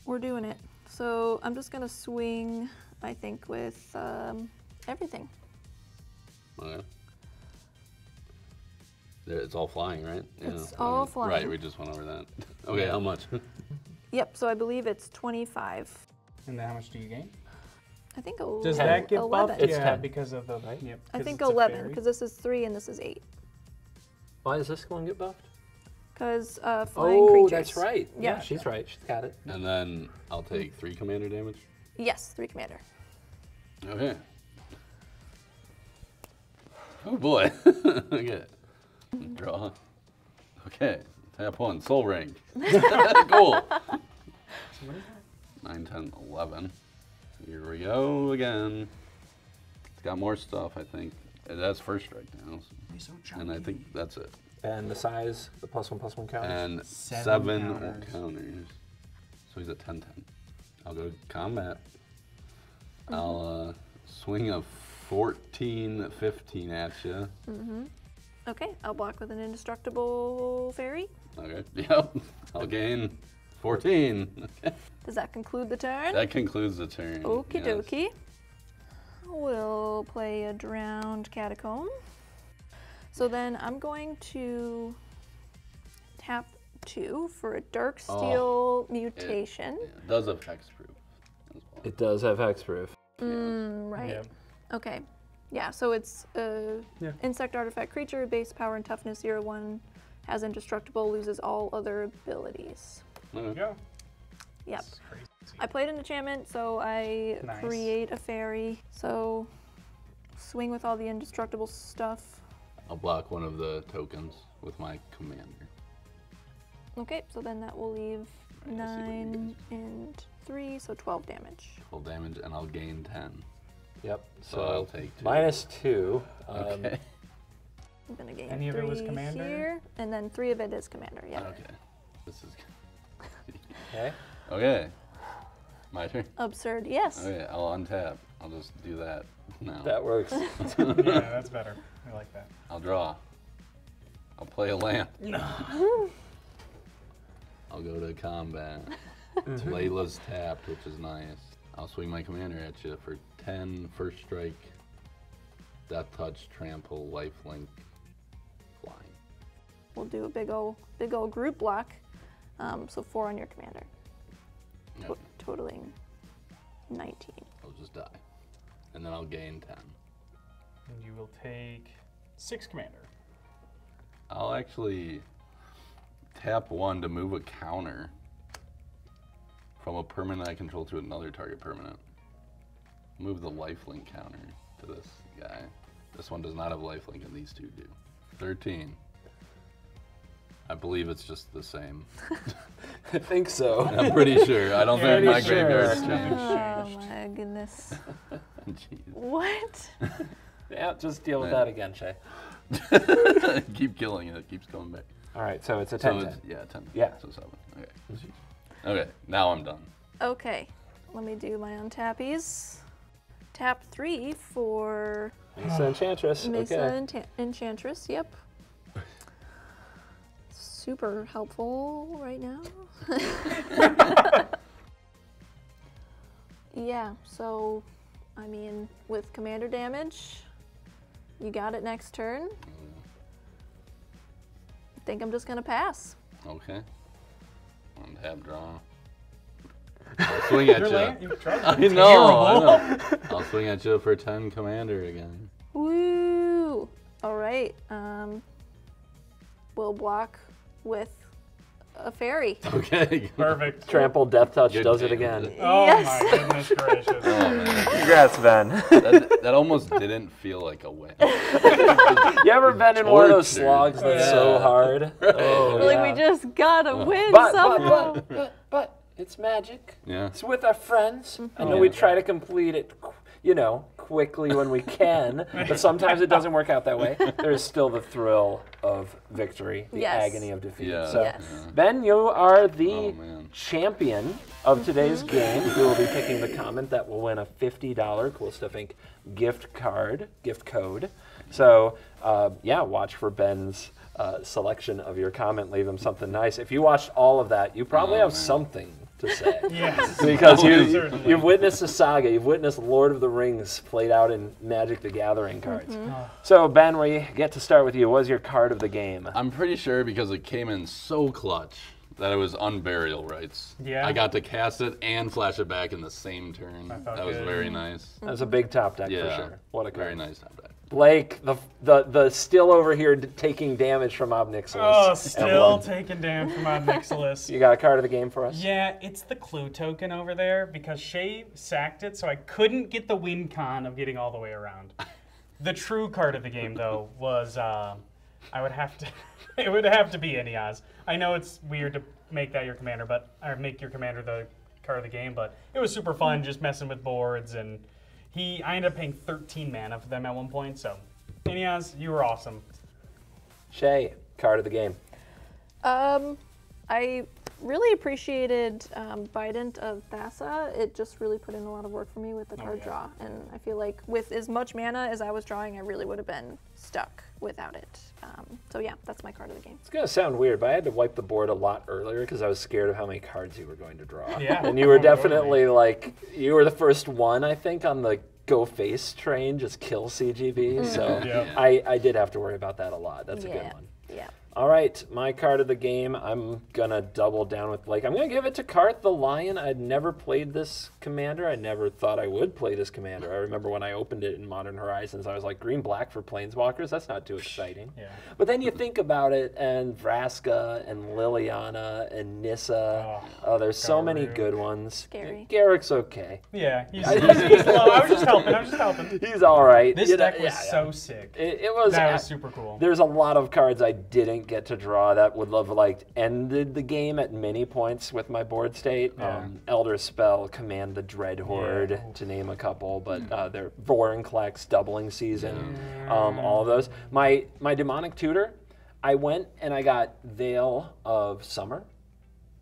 We're doing it. So I'm just going to swing... I think with everything. Okay. It's all flying, right? Yeah. It's all flying. Right, we just went over that. Okay, how much? Yep, so I believe it's 25. And then how much do you gain? I think 11. Does that get buffed? It's 10. Because of the, right? Yep, I think 11, because this is 3 and this is 8. Why does this one get buffed? Because flying creatures. Oh, that's right. Yeah, she's right, she's got it. And then I'll take 3 commander damage? Yes, 3 commander. Okay. Oh boy. Okay. Draw. Okay. Tap 1, Soul Ring. Cool. What is that? 9, 10, 11. Here we go again. It's got more stuff, I think. It has first strike now. So. And I think that's it. And the size, the +1/+1 counters? And seven counters. So he's a 10, 10. I'll go to combat. Mm-hmm. I'll swing a 14, 15 at you. Mm-hmm. Okay, I'll block with an indestructible fairy. Okay, yep. I'll gain 14. Does that conclude the turn? That concludes the turn. Okie dokie. We'll play a Drowned Catacomb. So then I'm going to tap 2 for a Dark Steel mutation. It does have hexproof as well. It does have hexproof. Mm, right. Yeah. Okay. Yeah, so it's insect artifact creature, base power and toughness 0/1, has indestructible, loses all other abilities. There you go. Yep. I played an enchantment, so I create a fairy. So swing with all the indestructible stuff. I'll block one of the tokens with my commander. Okay, so then that will leave 9 and 3, so 12 damage. 12 damage, and I'll gain 10. Yep. So I'll take 2. -2. Okay. I'm gonna gain 3 of it was commander here, and then 3 of it is commander. Yeah. Okay. This is good. Okay. Okay. My turn. Absurd. Yes. Okay. I'll untap. I'll just do that now. That works. Yeah, that's better. I like that. I'll draw. I'll play a land. No. I'll go to combat. Layla's tapped, which is nice. I'll swing my commander at you for 10, first strike, death touch, trample, lifelink, flying. We'll do a big ol' group block. So 4 on your commander, okay. Totaling 19. I'll just die, and then I'll gain 10. And you will take 6 commander. I'll actually tap 1 to move a counter from a permanent I control to another target permanent. Move the lifelink counter to this guy. This one does not have lifelink and these two do. 13. I believe it's just the same. I think so. I'm pretty sure. I don't think my graveyard's changed. Oh my goodness. What? Yeah, just deal with that again, Shay. Keep killing it. It keeps going back. All right, so it's a 10. So it's, yeah, 10. Yeah. So 7. Okay. Okay, now I'm done. Okay, let me do my untappies. Tap 3 for Mesa Enchantress. Enchantress, yep. Super helpful right now. Yeah, so, I mean, with commander damage, you got it next turn. I think I'm just gonna pass. Okay. Untap, draw. I'll swing at you. I know. I'll swing at you for 10 commander again. Woo! All right. We'll block with a fairy. Okay. Perfect. Trample, death touch, does it again. Oh my goodness gracious! Oh, congrats, Ben. That almost didn't feel like a win. You ever been in one of those slogs that's so hard? Right. Oh, like we just gotta win somehow. But it's magic. Yeah. It's with our friends. Mm-hmm. I know we try to complete it, you know, quickly when we can, but sometimes it doesn't work out that way. There's still the thrill of victory, the agony of defeat. Yeah. So, Ben, you are the champion of today's game. You will be picking the comment that will win a $50 Cool Stuff Inc. gift code. So, yeah, watch for Ben's selection of your comment. Leave him something nice. If you watched all of that, you probably have something to say. Yes. Because you've witnessed a saga, you've witnessed Lord of the Rings played out in Magic the Gathering cards. So Ben, we get to start with you. What was your card of the game? I'm pretty sure because it came in so clutch that it was Unburial Rites. Yeah. I got to cast it and flash it back in the same turn. That was very nice. That was a big top deck for sure. What a card. Very nice top deck. Blake, the still over here taking damage from Obnixilis. Oh, still taking damage from Obnixilis. You got a card of the game for us? Yeah, it's the clue token over there because Shay sacked it, so I couldn't get the win con of getting all the way around. The true card of the game, though, was I would have to. It would have to be Inniaz. I know it's weird to make that your commander, but or make your commander the card of the game. But it was super fun just messing with boards, and I ended up paying 13 mana for them at one point. So, Inniaz, you were awesome. Shay, card of the game. I really appreciated Bident of Thassa. It just really put in a lot of work for me with the card draw, and I feel like with as much mana as I was drawing, I really would have been stuck without it. So yeah, that's my card of the game. It's gonna sound weird, but I had to wipe the board a lot earlier because I was scared of how many cards you were going to draw. Yeah, and you were definitely like, you were the first one, I think, on the go face train, just kill CGB. So yeah. I did have to worry about that a lot. That's a good one. Yeah. All right, my card of the game, I'm gonna double down with Blake. I'm gonna give it to Carth the Lion. I'd never played this commander. I never thought I would play this commander. I remember when I opened it in Modern Horizons, I was like, green-black for Planeswalkers? That's not too exciting. Yeah. But then you think about it, and Vraska, and Liliana, and Nissa. Oh, there's so many good ones. Scary. Garrick's okay. Yeah, he's low. I was just helping. He's all right. This deck was so sick. That was super cool. There's a lot of cards I didn't get to draw that would have like ended the game at many points with my board state. Yeah. Elder Spell, Command the Dread Horde, to name a couple, but they're Vorinclex, Doubling Season, all of those. My Demonic Tutor, I went and I got Veil of Summer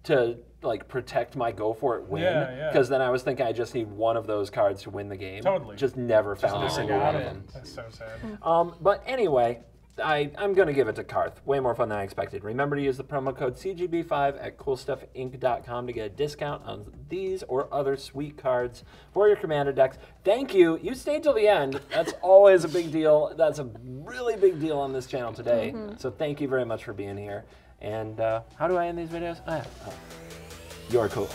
to like protect my go for it win, because then I was thinking I just need one of those cards to win the game. Totally. Just never found a single one of them. That's so sad. But anyway, I'm going to give it to Carth. Way more fun than I expected. Remember to use the promo code CGB5 at CoolStuffInc.com to get a discount on these or other sweet cards for your commander decks. Thank you. You stayed till the end. That's always a big deal. That's a really big deal on this channel today. So thank you very much for being here. And how do I end these videos? You're cool.